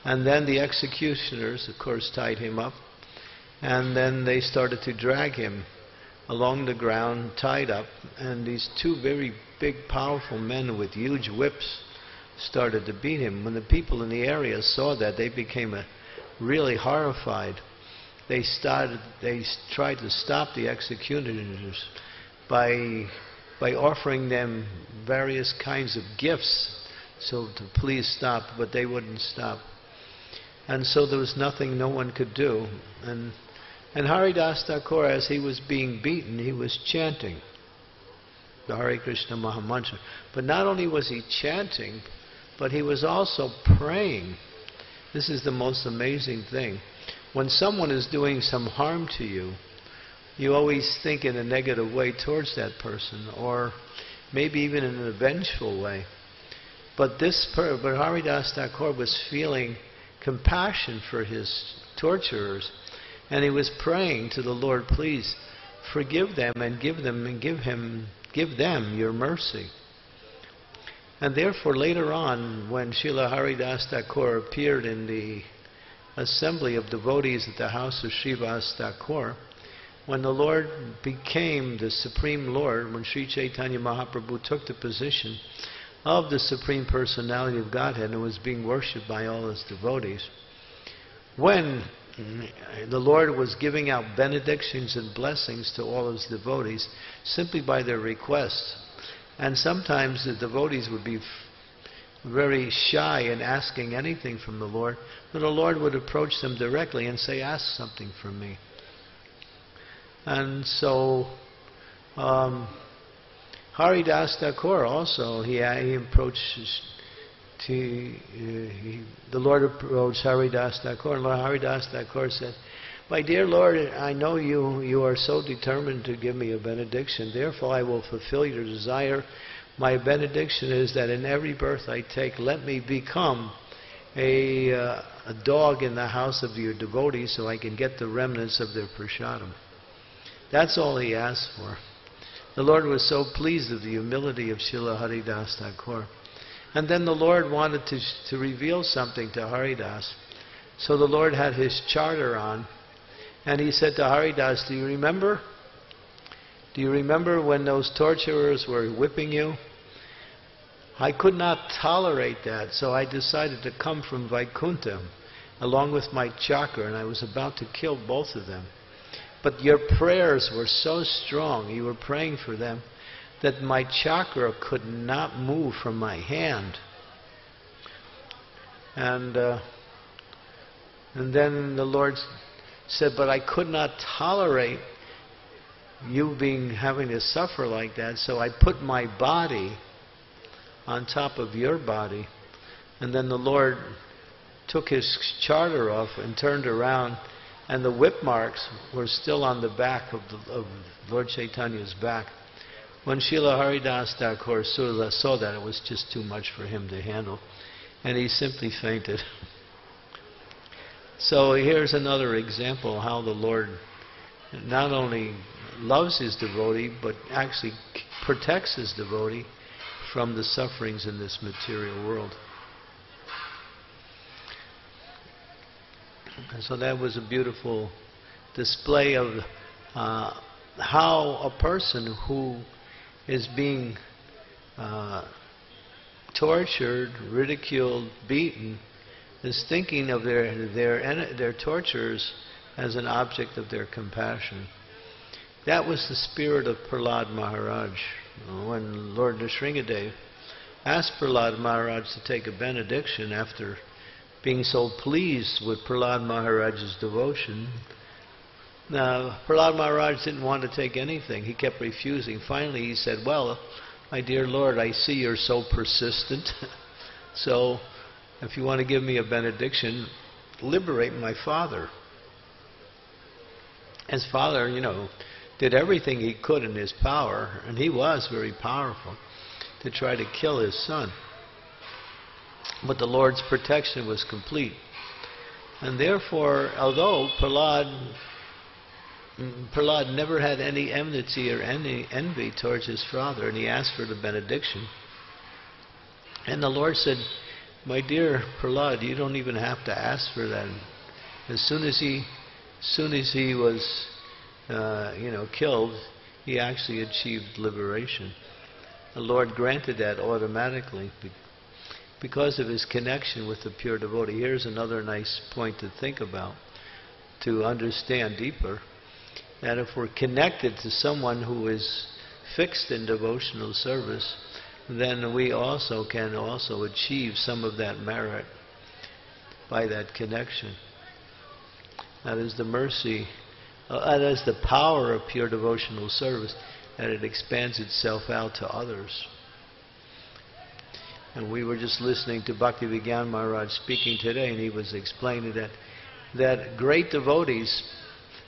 And then the executioners, of course, tied him up, and then they started to drag him along the ground, tied up, and these two very big, powerful men with huge whips started to beat him. When the people in the area saw that, they became really horrified. They tried to stop the executioners by offering them various kinds of gifts, so to please stop, but they wouldn't stop. And so there was nothing no one could do. And Haridasa Thakur, as he was being beaten, he was chanting. the Hare Krishna Mahamantra. But not only was he chanting, but he was also praying. This is the most amazing thing. When someone is doing some harm to you, you always think in a negative way towards that person, or maybe even in a vengeful way. But Haridasa Thakur was feeling compassion for his torturers, and he was praying to the Lord, please forgive them and give them your mercy. And therefore later on, when Srila Haridasa Thakur appeared in the assembly of devotees at the house of Srivas Thakur, when the Lord became the Supreme Lord, when Sri Chaitanya Mahaprabhu took the position of the Supreme Personality of Godhead and was being worshipped by all his devotees, when the Lord was giving out benedictions and blessings to all his devotees simply by their requests, and sometimes the devotees would be very shy in asking anything from the Lord, but the Lord would approach them directly and say, ask something from me. And so Haridasa Thakur also, the Lord approached Haridasa Thakur, and Haridasa Thakur said, my dear Lord, I know you are so determined to give me a benediction, therefore I will fulfill your desire. My benediction is that in every birth I take, let me become a dog in the house of your devotees so I can get the remnants of their prasadam. That's all he asked for. The Lord was so pleased with the humility of Srila Haridasa Thakur. And then the Lord wanted to reveal something to Haridas. So the Lord had his charter on, and he said to Haridas, do you remember when those torturers were whipping you? I could not tolerate that, so I decided to come from Vaikuntha along with my chakra, and I was about to kill both of them. But your prayers were so strong, you were praying for them, that my chakra could not move from my hand. And then the Lord said, but I could not tolerate you having to suffer like that, so I put my body on top of your body. And then the Lord took his charter off and turned around, and the whip marks were still on the back of Lord Chaitanya's back. When Srila Haridasa Thakur saw that, it was just too much for him to handle, and he simply fainted. So here's another example how the Lord not only loves his devotee, but actually protects his devotee from the sufferings in this material world. And so that was a beautiful display of how a person who is being tortured, ridiculed, beaten, is thinking of their torturers as an object of their compassion. That was the spirit of Prahlad Maharaj. When Lord Nṛsiṁhadeva asked Prahlad Maharaj to take a benediction after being so pleased with Prahlad Maharaj's devotion, now, Prahlad Maharaj didn't want to take anything. He kept refusing. Finally, he said, well, my dear Lord, I see you're so persistent. So, if you want to give me a benediction, liberate my father. His father, you know, did everything he could in his power, and he was very powerful, to try to kill his son. But the Lord's protection was complete. And therefore, although Prahlad never had any enmity or any envy towards his father, and he asked for the benediction. And the Lord said, my dear Prahlad, you don't even have to ask for that. As soon as he was killed, he actually achieved liberation. The Lord granted that automatically because of his connection with the pure devotee. Here's another nice point to think about, to understand deeper. That if we're connected to someone who is fixed in devotional service, then we also can achieve some of that merit by that connection. That is the mercy, that is the power of pure devotional service. and it expands itself out to others. And we were just listening to Bhakti Vigyan Maharaj speaking today, and he was explaining that great devotees,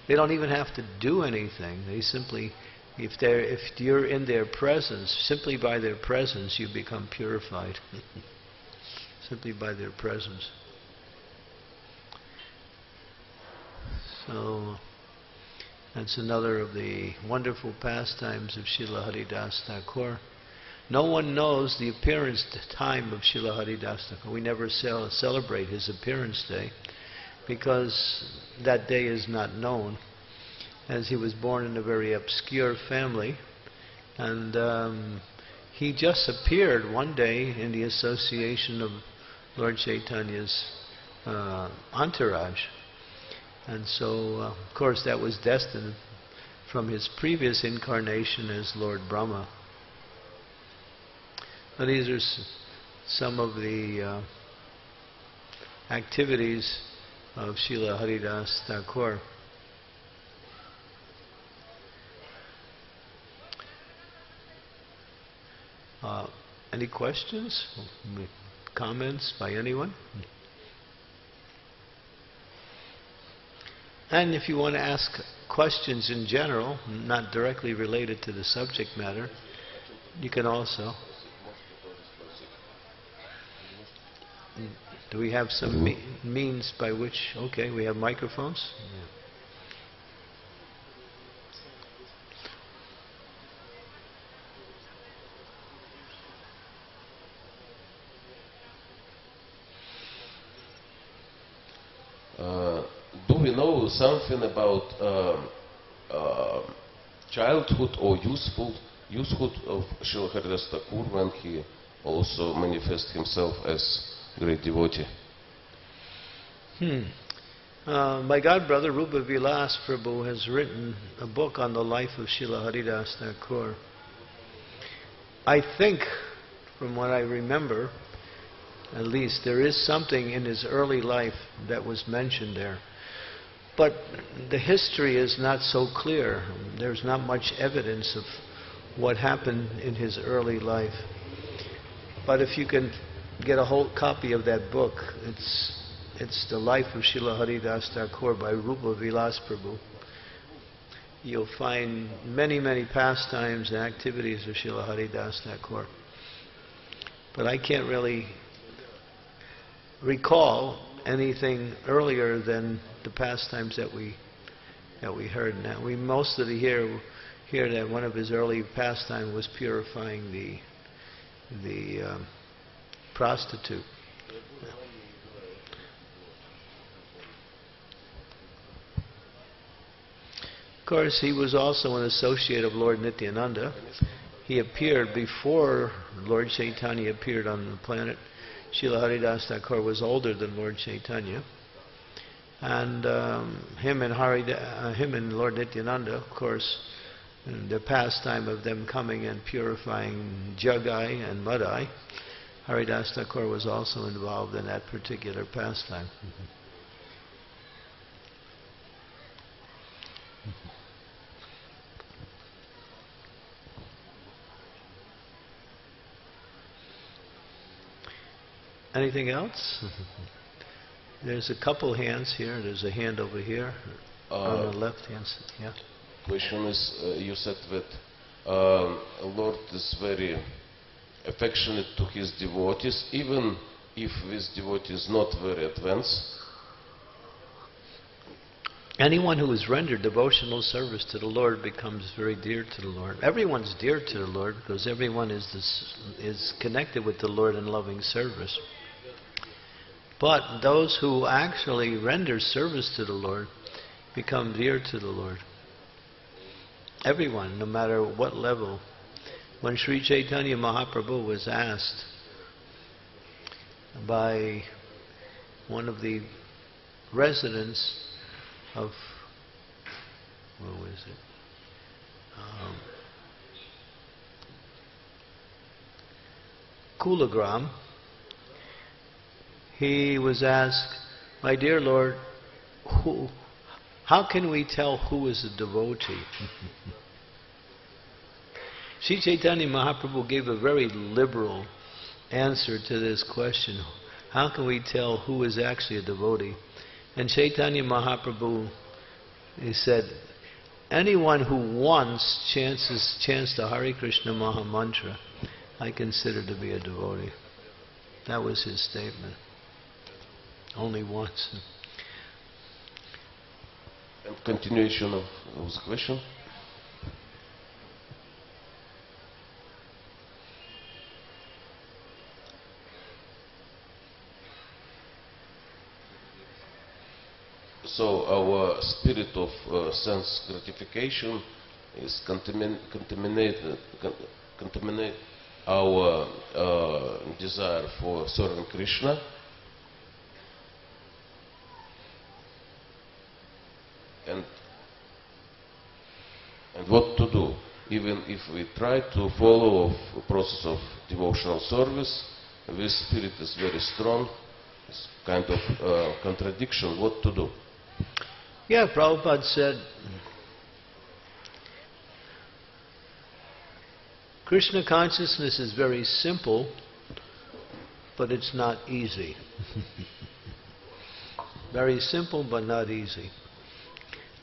they don't even have to do anything. They simply, if you're in their presence, simply by their presence you become purified. Simply by their presence. So that's another of the wonderful pastimes of Srila Haridasa Thakur. No one knows the appearance time of Srila Haridasa Thakur. We never celebrate his appearance day, because that day is not known, as he was born in a very obscure family, and he just appeared one day in the association of Lord Chaitanya's entourage. And so, of course, that was destined from his previous incarnation as Lord Brahma. Now, these are some of the activities of Srila Haridasa Thakur. Any questions, comments by anyone? And if you want to ask questions in general, not directly related to the subject matter, you can also. Do we have some means by which, okay, we have microphones? Yeah. Something about childhood or youthhood of Srila Haridasa Thakur when he also manifests himself as great devotee. My godbrother Rūpa Vilāsa Prabhu has written a book on the life of Srila Haridasa Thakur. I think, from what I remember, at least, there is something in his early life that was mentioned there. But the history is not so clear. There's not much evidence of what happened in his early life. But if you can get a whole copy of that book, it's The Life of Srila Haridasa Thakur by Rūpa Vilāsa Prabhu. You'll find many, many pastimes and activities of Srila Haridasa Thakur. But I can't really recall anything earlier than the pastimes that we heard. Now we mostly hear that one of his early pastimes was purifying the prostitute. Of course, he was also an associate of Lord Nityananda. He appeared before Lord Chaitanya appeared on the planet. Srila Haridasa Thakur was older than Lord Chaitanya, and him and Lord Nityananda, of course, the pastime of them coming and purifying Jagai and Madai, Haridasa Thakur was also involved in that particular pastime. Anything else? There's a couple hands here. There's a hand over here on the left hand. Yeah. Question is, you said that Lord is very affectionate to his devotees, even if this devotee is not very advanced. Anyone who has rendered devotional service to the Lord becomes very dear to the Lord. Everyone's dear to the Lord because everyone is connected with the Lord in loving service. But those who actually render service to the Lord become dear to the Lord. Everyone, no matter what level. When Sri Chaitanya Mahaprabhu was asked by one of the residents of, what was it? Kulagram. He was asked, "My dear Lord, how can we tell who is a devotee?" Sri Chaitanya Mahaprabhu gave a very liberal answer to this question. How can we tell who is actually a devotee? And Chaitanya Mahaprabhu, he said, anyone who once chants the Hare Krishna Mahamantra, I consider to be a devotee. That was his statement. Only once. And continuation of the question. So our spirit of sense gratification is contaminate our desire for serving Krishna. And what to do? Even if we try to follow a process of devotional service, this spirit is very strong. It's kind of contradiction. What to do? Yeah, Prabhupada said, Krishna consciousness is very simple, but it's not easy. Very simple, but not easy.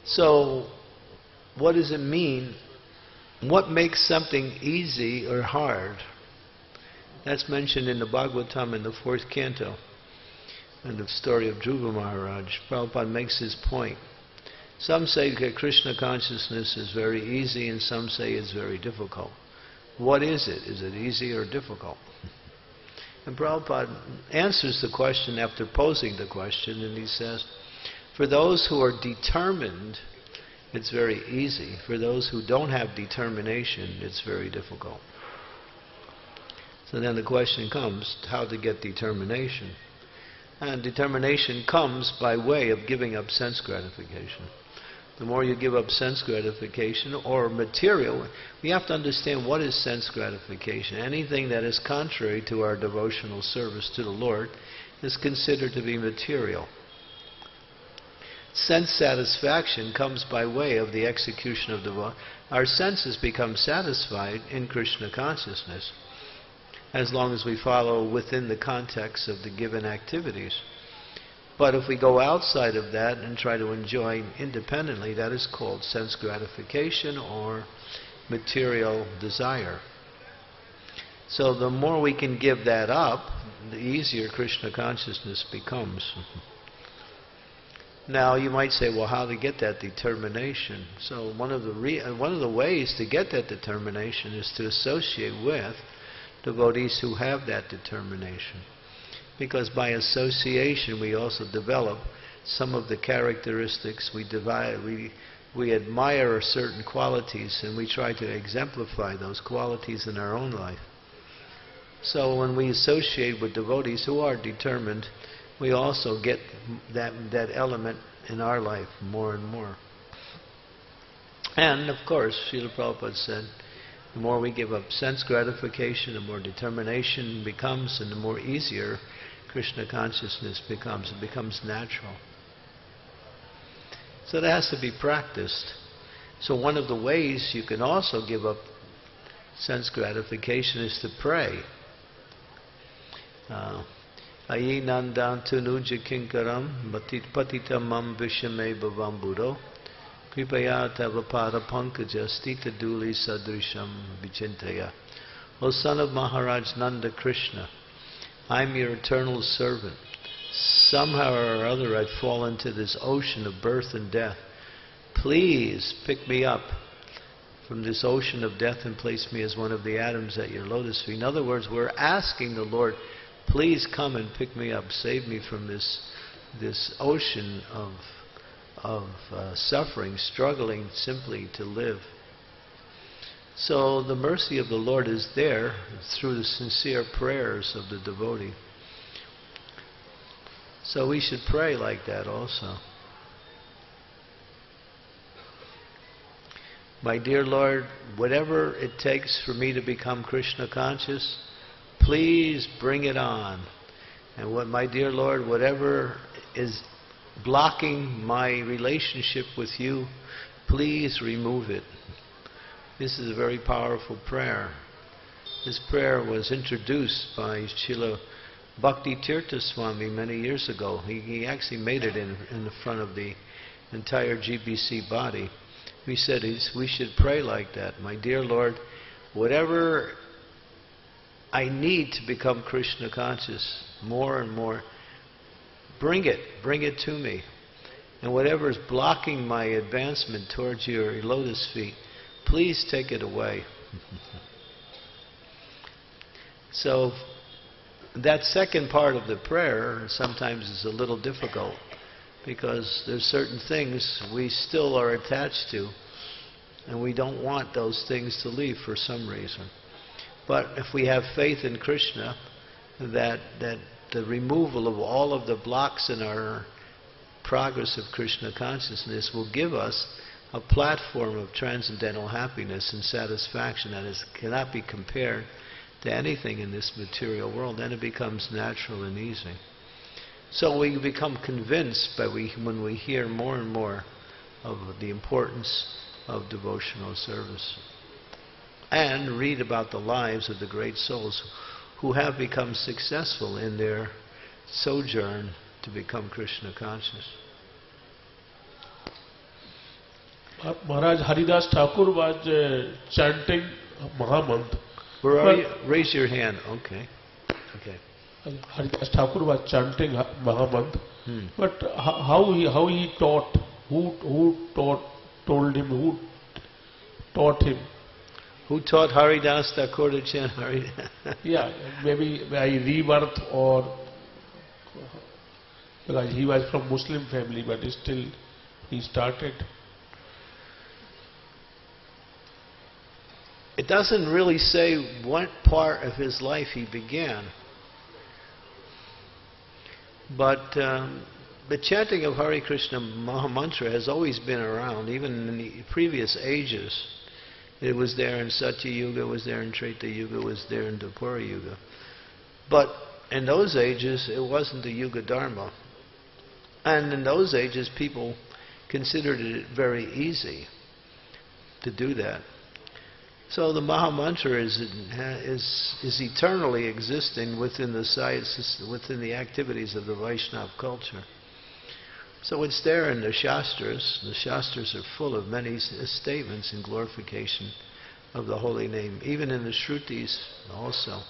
So, what does it mean? What makes something easy or hard? That's mentioned in the Bhagavatam in the 4th canto. And the story of Dhruva Maharaj, Prabhupada makes his point. Some say that Krishna consciousness is very easy, and some say it's very difficult. What is it? Is it easy or difficult? And Prabhupada answers the question after posing the question, and he says, for those who are determined, it's very easy. For those who don't have determination, it's very difficult. So then the question comes, how to get determination? And determination comes by way of giving up sense gratification. The more you give up sense gratification or material, we have to understand what is sense gratification. Anything that is contrary to our devotional service to the Lord is considered to be material. Sense satisfaction comes by way of the execution of devotion. Our senses become satisfied in Krishna consciousness, as long as we follow within the context of the given activities. But if we go outside of that and try to enjoy independently, that is called sense gratification or material desire. So the more we can give that up, the easier Krishna consciousness becomes. Now you might say, well, how to get that determination? So one of the ways to get that determination is to associate with devotees who have that determination. Because by association we also develop some of the characteristics we admire certain qualities, and we try to exemplify those qualities in our own life. So when we associate with devotees who are determined, we also get that element in our life more and more. And of course, Srila Prabhupada said, the more we give up sense gratification, the more determination becomes, and the more easier Krishna consciousness becomes. It becomes natural. So that has to be practiced. So one of the ways you can also give up sense gratification is to pray. Ayi nandantu nuja kinkaram patita mam vishame bhavamburo Kripaya Tavapada Pankaja Stita Duli Sadrisham Vichintaya. O son of Maharaj Nanda Krishna, I am your eternal servant. Somehow or other I've fallen into this ocean of birth and death. Please pick me up from this ocean of death and place me as one of the atoms at your lotus feet. In other words, we're asking the Lord, please come and pick me up, save me from this ocean of suffering, struggling simply to live. So the mercy of the Lord is there through the sincere prayers of the devotee. So we should pray like that also. My dear Lord, whatever it takes for me to become Krishna conscious, please bring it on. And my dear Lord, whatever is blocking my relationship with you, please remove it. This is a very powerful prayer. This prayer was introduced by Srila Bhaktivedanta Swami many years ago. He actually made it in the front of the entire GBC body. He said we should pray like that. My dear Lord, whatever I need to become Krishna conscious more and more, bring it to me. And whatever is blocking my advancement towards your lotus feet, please take it away. So that second part of the prayer sometimes is a little difficult, because there's certain things we still are attached to, and we don't want those things to leave for some reason. But if we have faith in Krishna, that the removal of all of the blocks in our progress of Krishna consciousness will give us a platform of transcendental happiness and satisfaction that cannot be compared to anything in this material world. Then it becomes natural and easy. So we become convinced when we hear more and more of the importance of devotional service and read about the lives of the great souls who have become successful in their sojourn to become Krishna conscious. Maharaj Haridas Thakur was chanting Mahamantra. Raise your hand. Okay. Haridas Thakur was chanting Mahamantra, but how he taught, who taught him? Who taught Haridas Thakur to chant Haridas? Yeah, maybe by rebirth, or because he was from Muslim family, but still he started. It doesn't really say what part of his life he began. But the chanting of Hare Krishna Mahamantra has always been around, even in the previous ages. It was there in Satya Yuga, it was there in Treta Yuga, it was there in Dwapara Yuga. But in those ages, it wasn't the Yuga Dharma. And in those ages, people considered it very easy to do that. So the Mahamantra is eternally existing within the sciences, within the activities of the Vaishnava culture. So it's there in the Shastras. The Shastras are full of many statements in glorification of the holy name, even in the Shrutis also.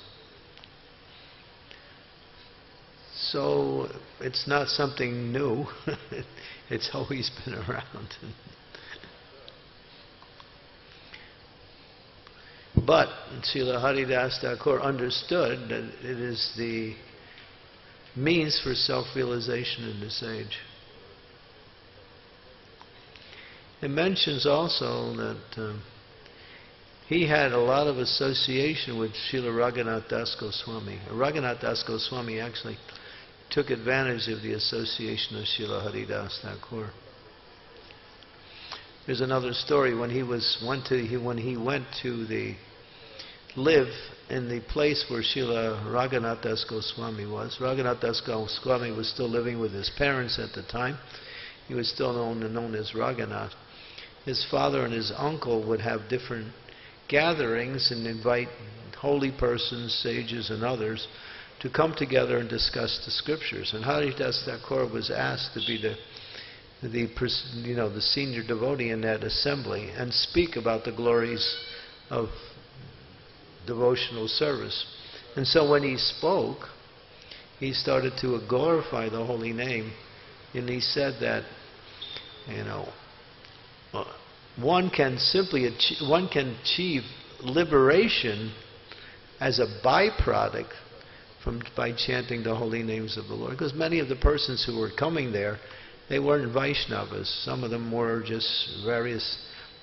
So it's not something new. It's always been around. But Srila Haridasa Thakur understood that it is the means for self-realization in this age. It mentions also that he had a lot of association with Srila Raghunath Das Goswami. Raghunath Das Goswami actually took advantage of the association of Srila Haridasa Thakur. There's another story when he went to live in the place where Srila Raghunath Das Goswami was. Raghunath Das Goswami was still living with his parents at the time. He was still known as Raghunath. His father and his uncle would have different gatherings and invite holy persons, sages and others to come together and discuss the scriptures. And Haridas Thakur was asked to be the senior devotee in that assembly and speak about the glories of devotional service. And so when he spoke, he started to glorify the holy name, and he said that one can achieve liberation as a byproduct by chanting the holy names of the Lord, because many of the persons who were coming there, they weren't Vaishnavas. Some of them were just various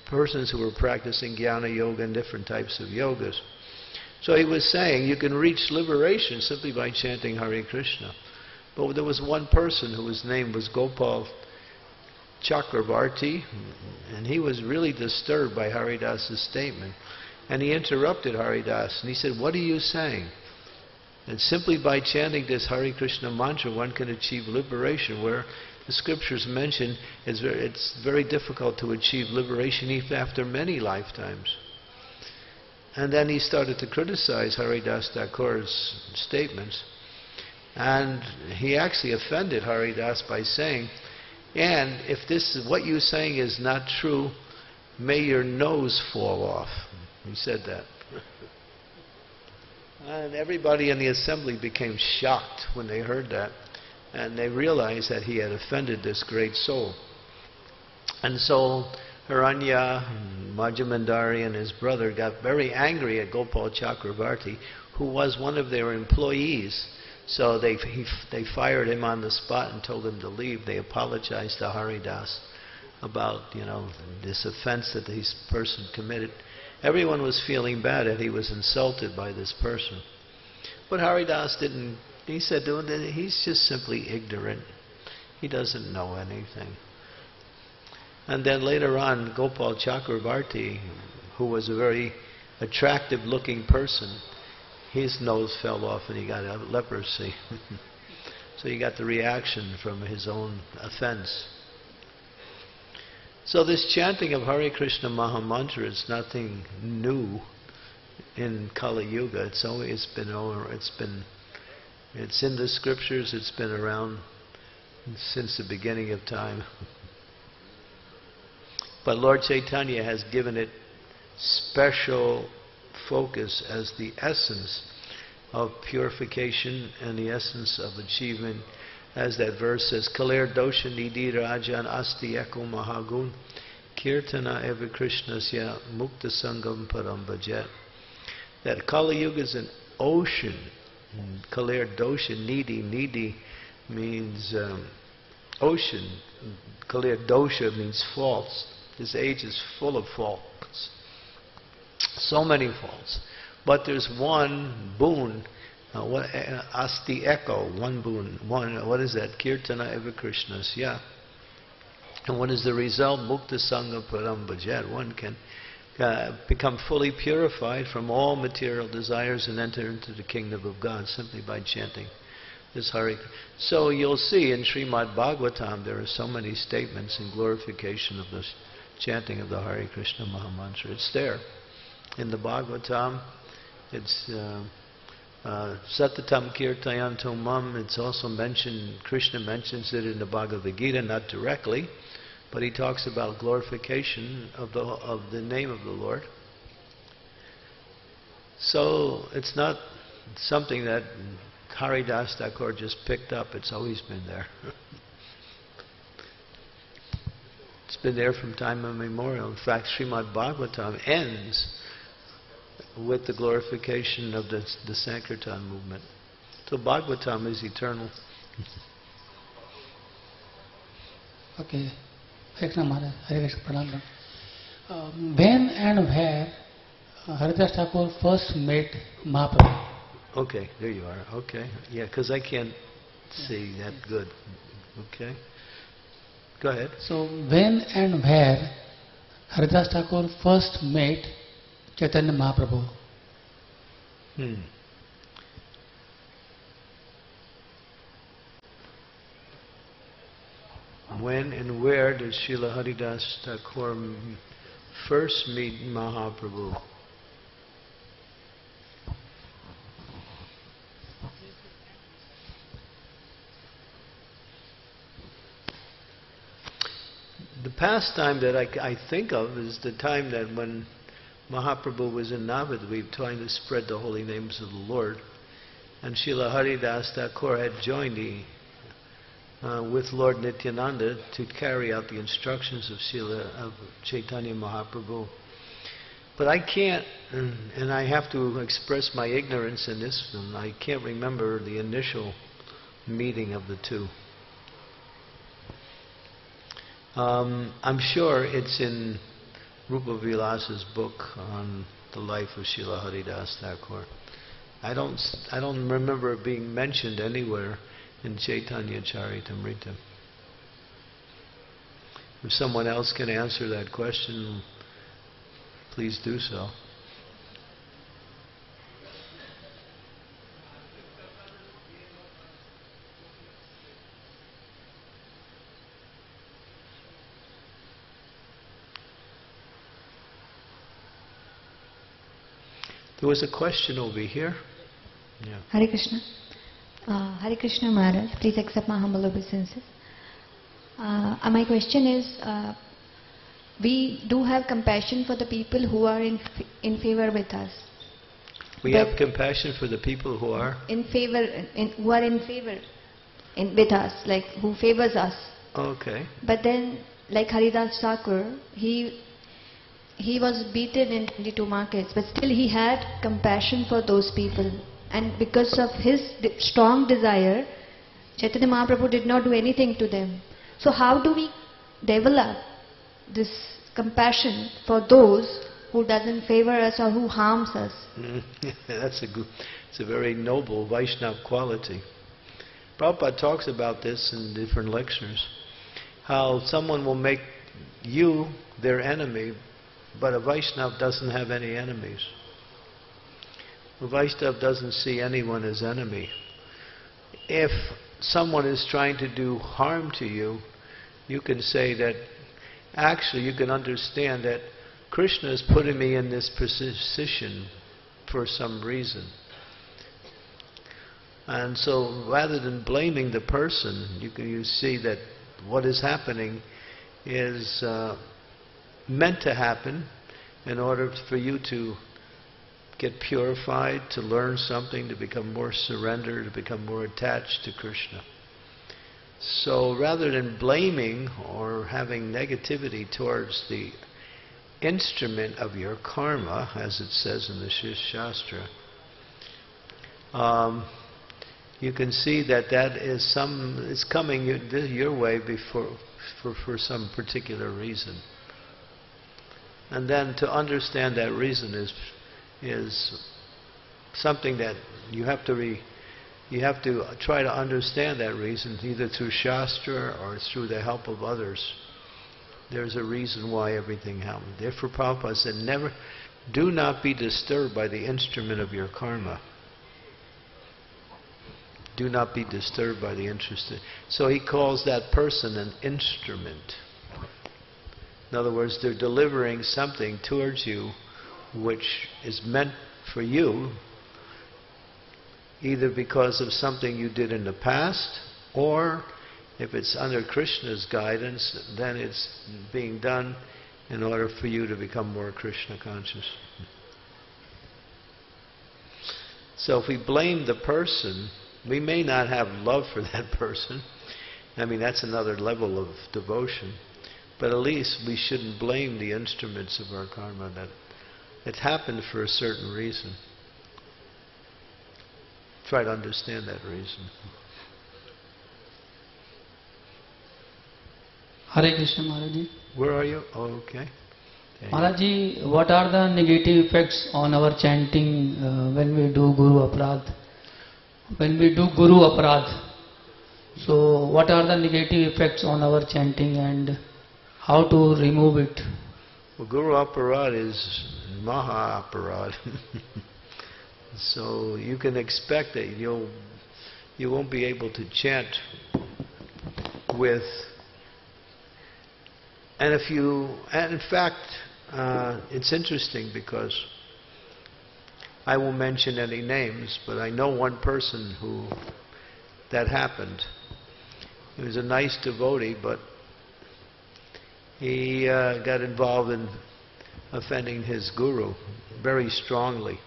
persons who were practicing Jnana Yoga and different types of yogas. So he was saying you can reach liberation simply by chanting Hare Krishna. But there was one person whose name was Gopal Chakravarti, and he was really disturbed by Haridasa's statement. And he interrupted Haridas and he said, "What are you saying? And simply by chanting this Hare Krishna mantra one can achieve liberation, where the scriptures mention it's very difficult to achieve liberation even after many lifetimes." And then he started to criticize Haridasa Thakur's statements. And he actually offended Haridasa by saying, and if this is what you're saying is not true, may your nose fall off. He said that. And everybody in the assembly became shocked when they heard that. And they realized that he had offended this great soul. And so Hiranya, Majjhimandari and his brother got very angry at Gopal Chakravarti, who was one of their employees. So they fired him on the spot and told him to leave. They apologized to Haridasa about, you know, this offense that this person committed. Everyone was feeling bad that he was insulted by this person. But Haridasa didn't. He said to him, he's just simply ignorant. He doesn't know anything. And then later on, Gopal Chakravarti, who was a very attractive looking person, his nose fell off and he got leprosy. So he got the reaction from his own offense. So this chanting of Hare Krishna Mahamantra is nothing new in Kali Yuga. It's in the scriptures. It's been around since the beginning of time. But Lord Chaitanya has given it special focus as the essence of purification and the essence of achievement. As that verse says, Kaler dosha nidhi rajan asti eko mahagun kirtana eva krishnasya mukta sangam param bhajet. That Kali Yuga is an ocean. Kaler dosha nidhi. Nidhi means ocean. Kaler dosha means faults. This age is full of faults. So many faults. But there's one boon. Asti eko, one boon. One, what is that? Kirtana eva Krishnasya. Yeah. And what is the result? Mukta sangha param bhajet. One can become fully purified from all material desires and enter into the kingdom of God simply by chanting this Hare. So you'll see in Srimad-Bhagavatam there are so many statements in glorification of this chanting of the Hare Krishna Mahamantra. It's there. In the Bhagavatam, it's satatam kirtayanto mam. It's also mentioned, Krishna mentions it in the Bhagavad Gita, not directly, but he talks about glorification of the name of the Lord. So it's not something that Haridasa Thakur just picked up. It's always been there. It's been there from time immemorial. In fact, Srimad Bhagavatam ends with the glorification of the Sankirtan movement. So Bhagavatam is eternal. Okay. When and where Haridasa Thakur first met Mahaprabhu? Okay, there you are. Okay. Yeah, because I can't see that good. Okay. Go ahead. So, when and where Haridasa Thakur first met Chaitanya Mahaprabhu? When and where did Srila Haridasa Thakur first meet Mahaprabhu? The past time that I think of is the time that when Mahaprabhu was in Navadvip trying to spread the holy names of the Lord, and Srila Haridasa Thakur had joined with Lord Nityananda to carry out the instructions of Chaitanya Mahaprabhu. But I can't, and I have to express my ignorance in this one, I can't remember the initial meeting of the two. I'm sure it's in Rūpa Vilāsa's book on the life of Srila Haridasa Thakur. I don't remember it being mentioned anywhere in Chaitanya Charitamrita. If someone else can answer that question, please do so. There was a question over here. Yeah. Hare Krishna. Hare Krishna Maharaj, please accept my humble obeisances. My question is, we do have compassion for the people who are in favor with us. We have compassion for the people who are in favor, with us, like who favors us. Okay. But then, like Haridasa Thakur, he was beaten in the two markets, but still he had compassion for those people. And because of his strong desire, Chaitanya Mahaprabhu did not do anything to them. So how do we develop this compassion for those who doesn't favor us or who harms us? It's a very noble Vaishnava quality. Prabhupada talks about this in different lectures, how someone will make you their enemy, but a Vaishnava doesn't have any enemies. A Vaishnava doesn't see anyone as enemy. If someone is trying to do harm to you, you can say that, actually you can understand that Krishna is putting me in this position for some reason. And so rather than blaming the person, you see that what is happening is meant to happen in order for you to get purified, to learn something, to become more surrendered, to become more attached to Krishna. So rather than blaming or having negativity towards the instrument of your karma, as it says in the Shastra, you can see that is coming your way for some particular reason. And then to understand that reason is something that you have to try to understand that reason either through Shastra or through the help of others. There's a reason why everything happened. Therefore Prabhupada said, do not be disturbed by the instrument of your karma. Do not be disturbed by the instrument. So he calls that person an instrument. In other words, they're delivering something towards you which is meant for you, either because of something you did in the past, or if it's under Krishna's guidance, then it's being done in order for you to become more Krishna conscious. So if we blame the person, we may not have love for that person. I mean, that's another level of devotion. But at least we shouldn't blame the instruments of our karma, that it happened for a certain reason. Try to understand that reason. Hare Krishna Maharaji. Where are you? Oh, okay. Maharaji, what are the negative effects on our chanting when we do Guru Aparadh? So what are the negative effects on our chanting and how to remove it? Well, Guru Aparadh is Maha Aparadh. So you can expect that you won't be able to chant with. And if you, and in fact, it's interesting because I won't mention any names, but I know one person who that happened. He was a nice devotee, but he got involved in offending his guru very strongly.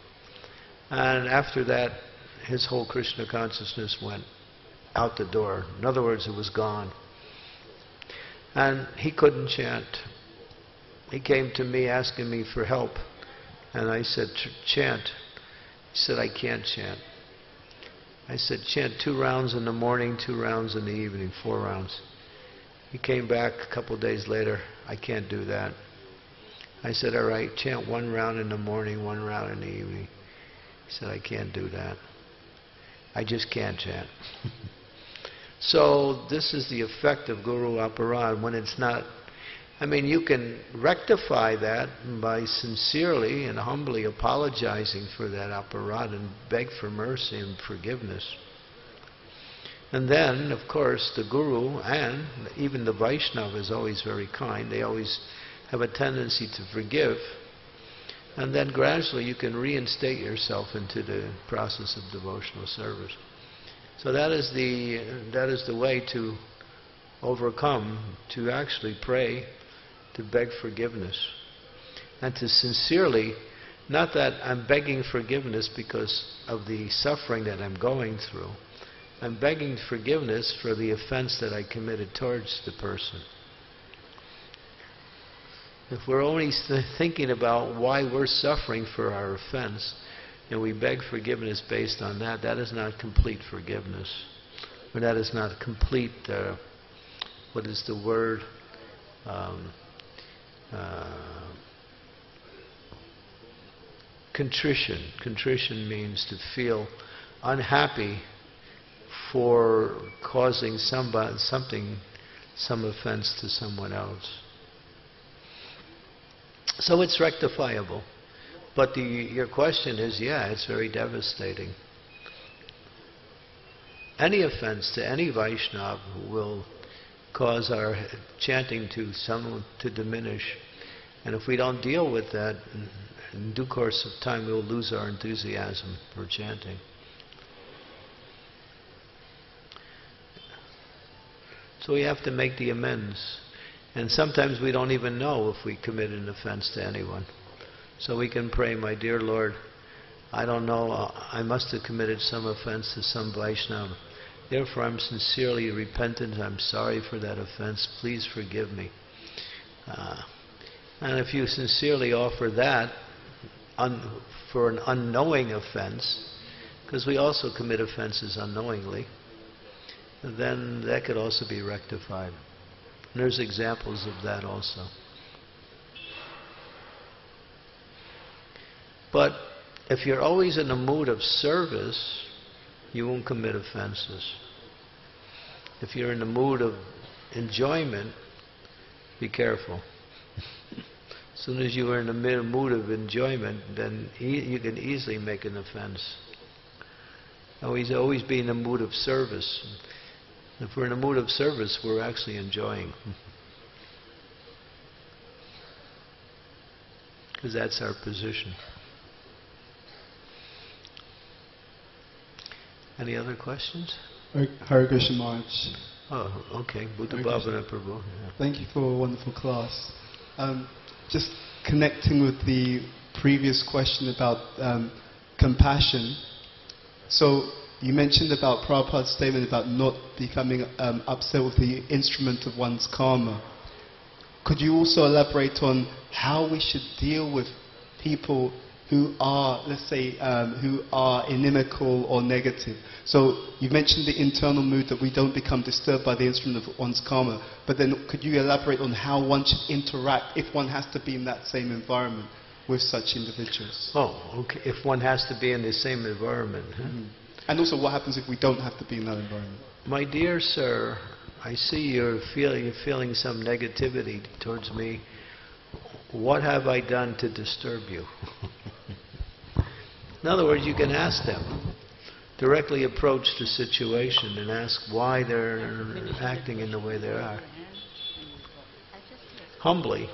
And after that, his whole Krishna consciousness went out the door. In other words, it was gone. And he couldn't chant. He came to me asking me for help. And I said, chant. He said, I can't chant. I said, chant 2 rounds in the morning, 2 rounds in the evening, 4 rounds. He came back a couple days later. I can't do that. I said, all right, chant 1 round in the morning, 1 round in the evening. He said, I can't do that. I just can't chant. So this is the effect of Guru Aparadh when it's not. I mean, you can rectify that by sincerely and humbly apologizing for that aparadh and beg for mercy and forgiveness. And then, of course, the Guru and even the Vaishnava is always very kind. They always have a tendency to forgive. And then gradually you can reinstate yourself into the process of devotional service. So that is the way to overcome, to actually pray, to beg forgiveness, and to sincerely, not that I'm begging forgiveness because of the suffering that I'm going through, I'm begging forgiveness for the offense that I committed towards the person. If we're only thinking about why we're suffering for our offense, and we beg forgiveness based on that, that is not complete forgiveness. Or that is not complete, what is the word? Contrition. Contrition means to feel unhappy for causing some offense to someone else. So it's rectifiable. But your question is, yeah, it's very devastating. Any offense to any Vaishnava will cause our chanting to diminish. And if we don't deal with that, in due course of time, we'll lose our enthusiasm for chanting. So we have to make the amends. And sometimes we don't even know if we committed an offense to anyone. So we can pray, my dear Lord, I don't know, I must have committed some offense to some Vaishnava. Therefore I'm sincerely repentant, I'm sorry for that offense, please forgive me. And if you sincerely offer that for an unknowing offense, because we also commit offenses unknowingly, then that could also be rectified. And there's examples of that also. But if you're always in a mood of service, you won't commit offenses. If you're in the mood of enjoyment, be careful. As soon as you are in the mood of enjoyment, then you can easily make an offense. Always be in the mood of service. If we're in a mood of service, we're actually enjoying. Because that's our position. Any other questions? Hare Krishna Maharaj. Oh, okay. Buddha Bhavana Prabhu. Yeah. Thank you for a wonderful class. Just connecting with the previous question about compassion. So, you mentioned about Prabhupada's statement about not becoming upset with the instrument of one's karma. Could you also elaborate on how we should deal with people who are, let's say, who are inimical or negative? So you mentioned the internal mood that we don't become disturbed by the instrument of one's karma, but then could you elaborate on how one should interact if one has to be in that same environment with such individuals? Oh, okay. If one has to be in the same environment. Huh? Mm-hmm. And also, what happens if we don't have to be in that environment? My dear sir, I see you're feeling some negativity towards me. What have I done to disturb you? In other words, you can ask them. Directly approach the situation and ask why they're acting in the way they are. Humbly.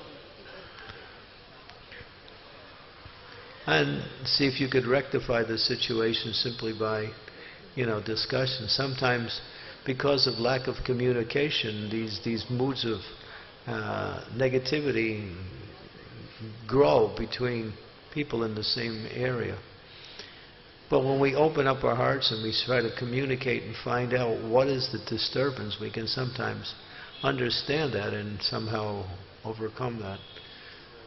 And see if you could rectify the situation simply by, you know, discussion. Sometimes, because of lack of communication, these moods of negativity grow between people in the same area. But when we open up our hearts and we try to communicate and find out what is the disturbance, we can sometimes understand that and somehow overcome that.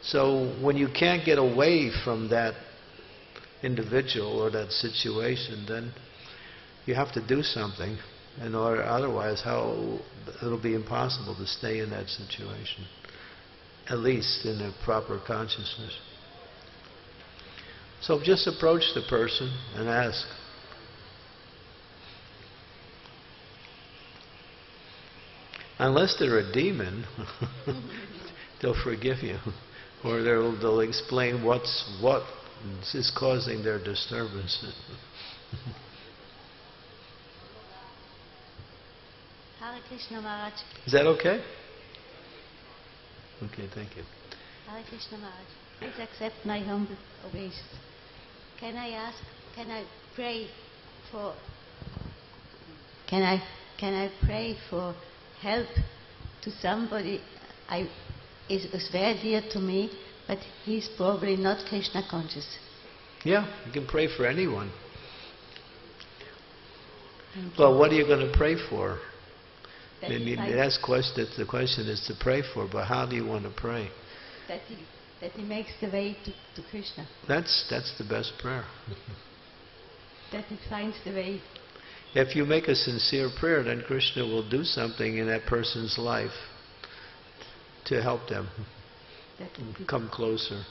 So when you can't get away from that individual or that situation, then you have to do something, and otherwise it'll be impossible to stay in that situation, at least in a proper consciousness. So just approach the person and ask. Unless they're a demon, they'll forgive you. Or they'll explain what is causing their disturbance. Hare Krishna Maharaj. Is that okay? Okay, thank you. Hare Krishna Maharaj, please accept my humble obeisance. Can I pray for help to somebody is very dear to me, but he's probably not Krishna conscious? Yeah, you can pray for anyone. But what are you going to pray for? That the question is to pray for, but how do you want to pray? That he makes the way to Krishna. That's the best prayer. That he finds the way. If you make a sincere prayer, then Krishna will do something in that person's life to help them come closer.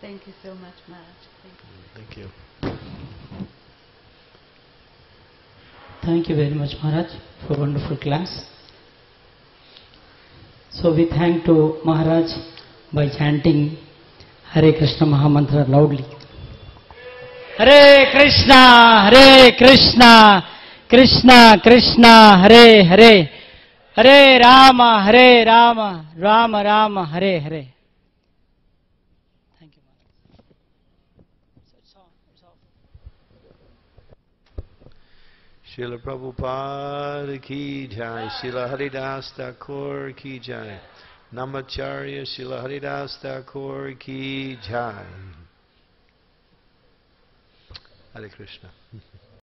Thank you so much, Maharaj. Thank you. Thank you. Thank you very much, Maharaj, for a wonderful class. So we thank to Maharaj by chanting Hare Krishna Mahamantra loudly. Hare Krishna, Hare Krishna, Krishna Krishna, Hare Hare, Hare Rama, Hare Rama, Rama Rama, Hare Hare. Thank you, Srila Prabhupada ki jai, Srila Haridasa Thakur ki jai, Namacharya Srila Haridasa Thakur ki jai. Hare Krishna.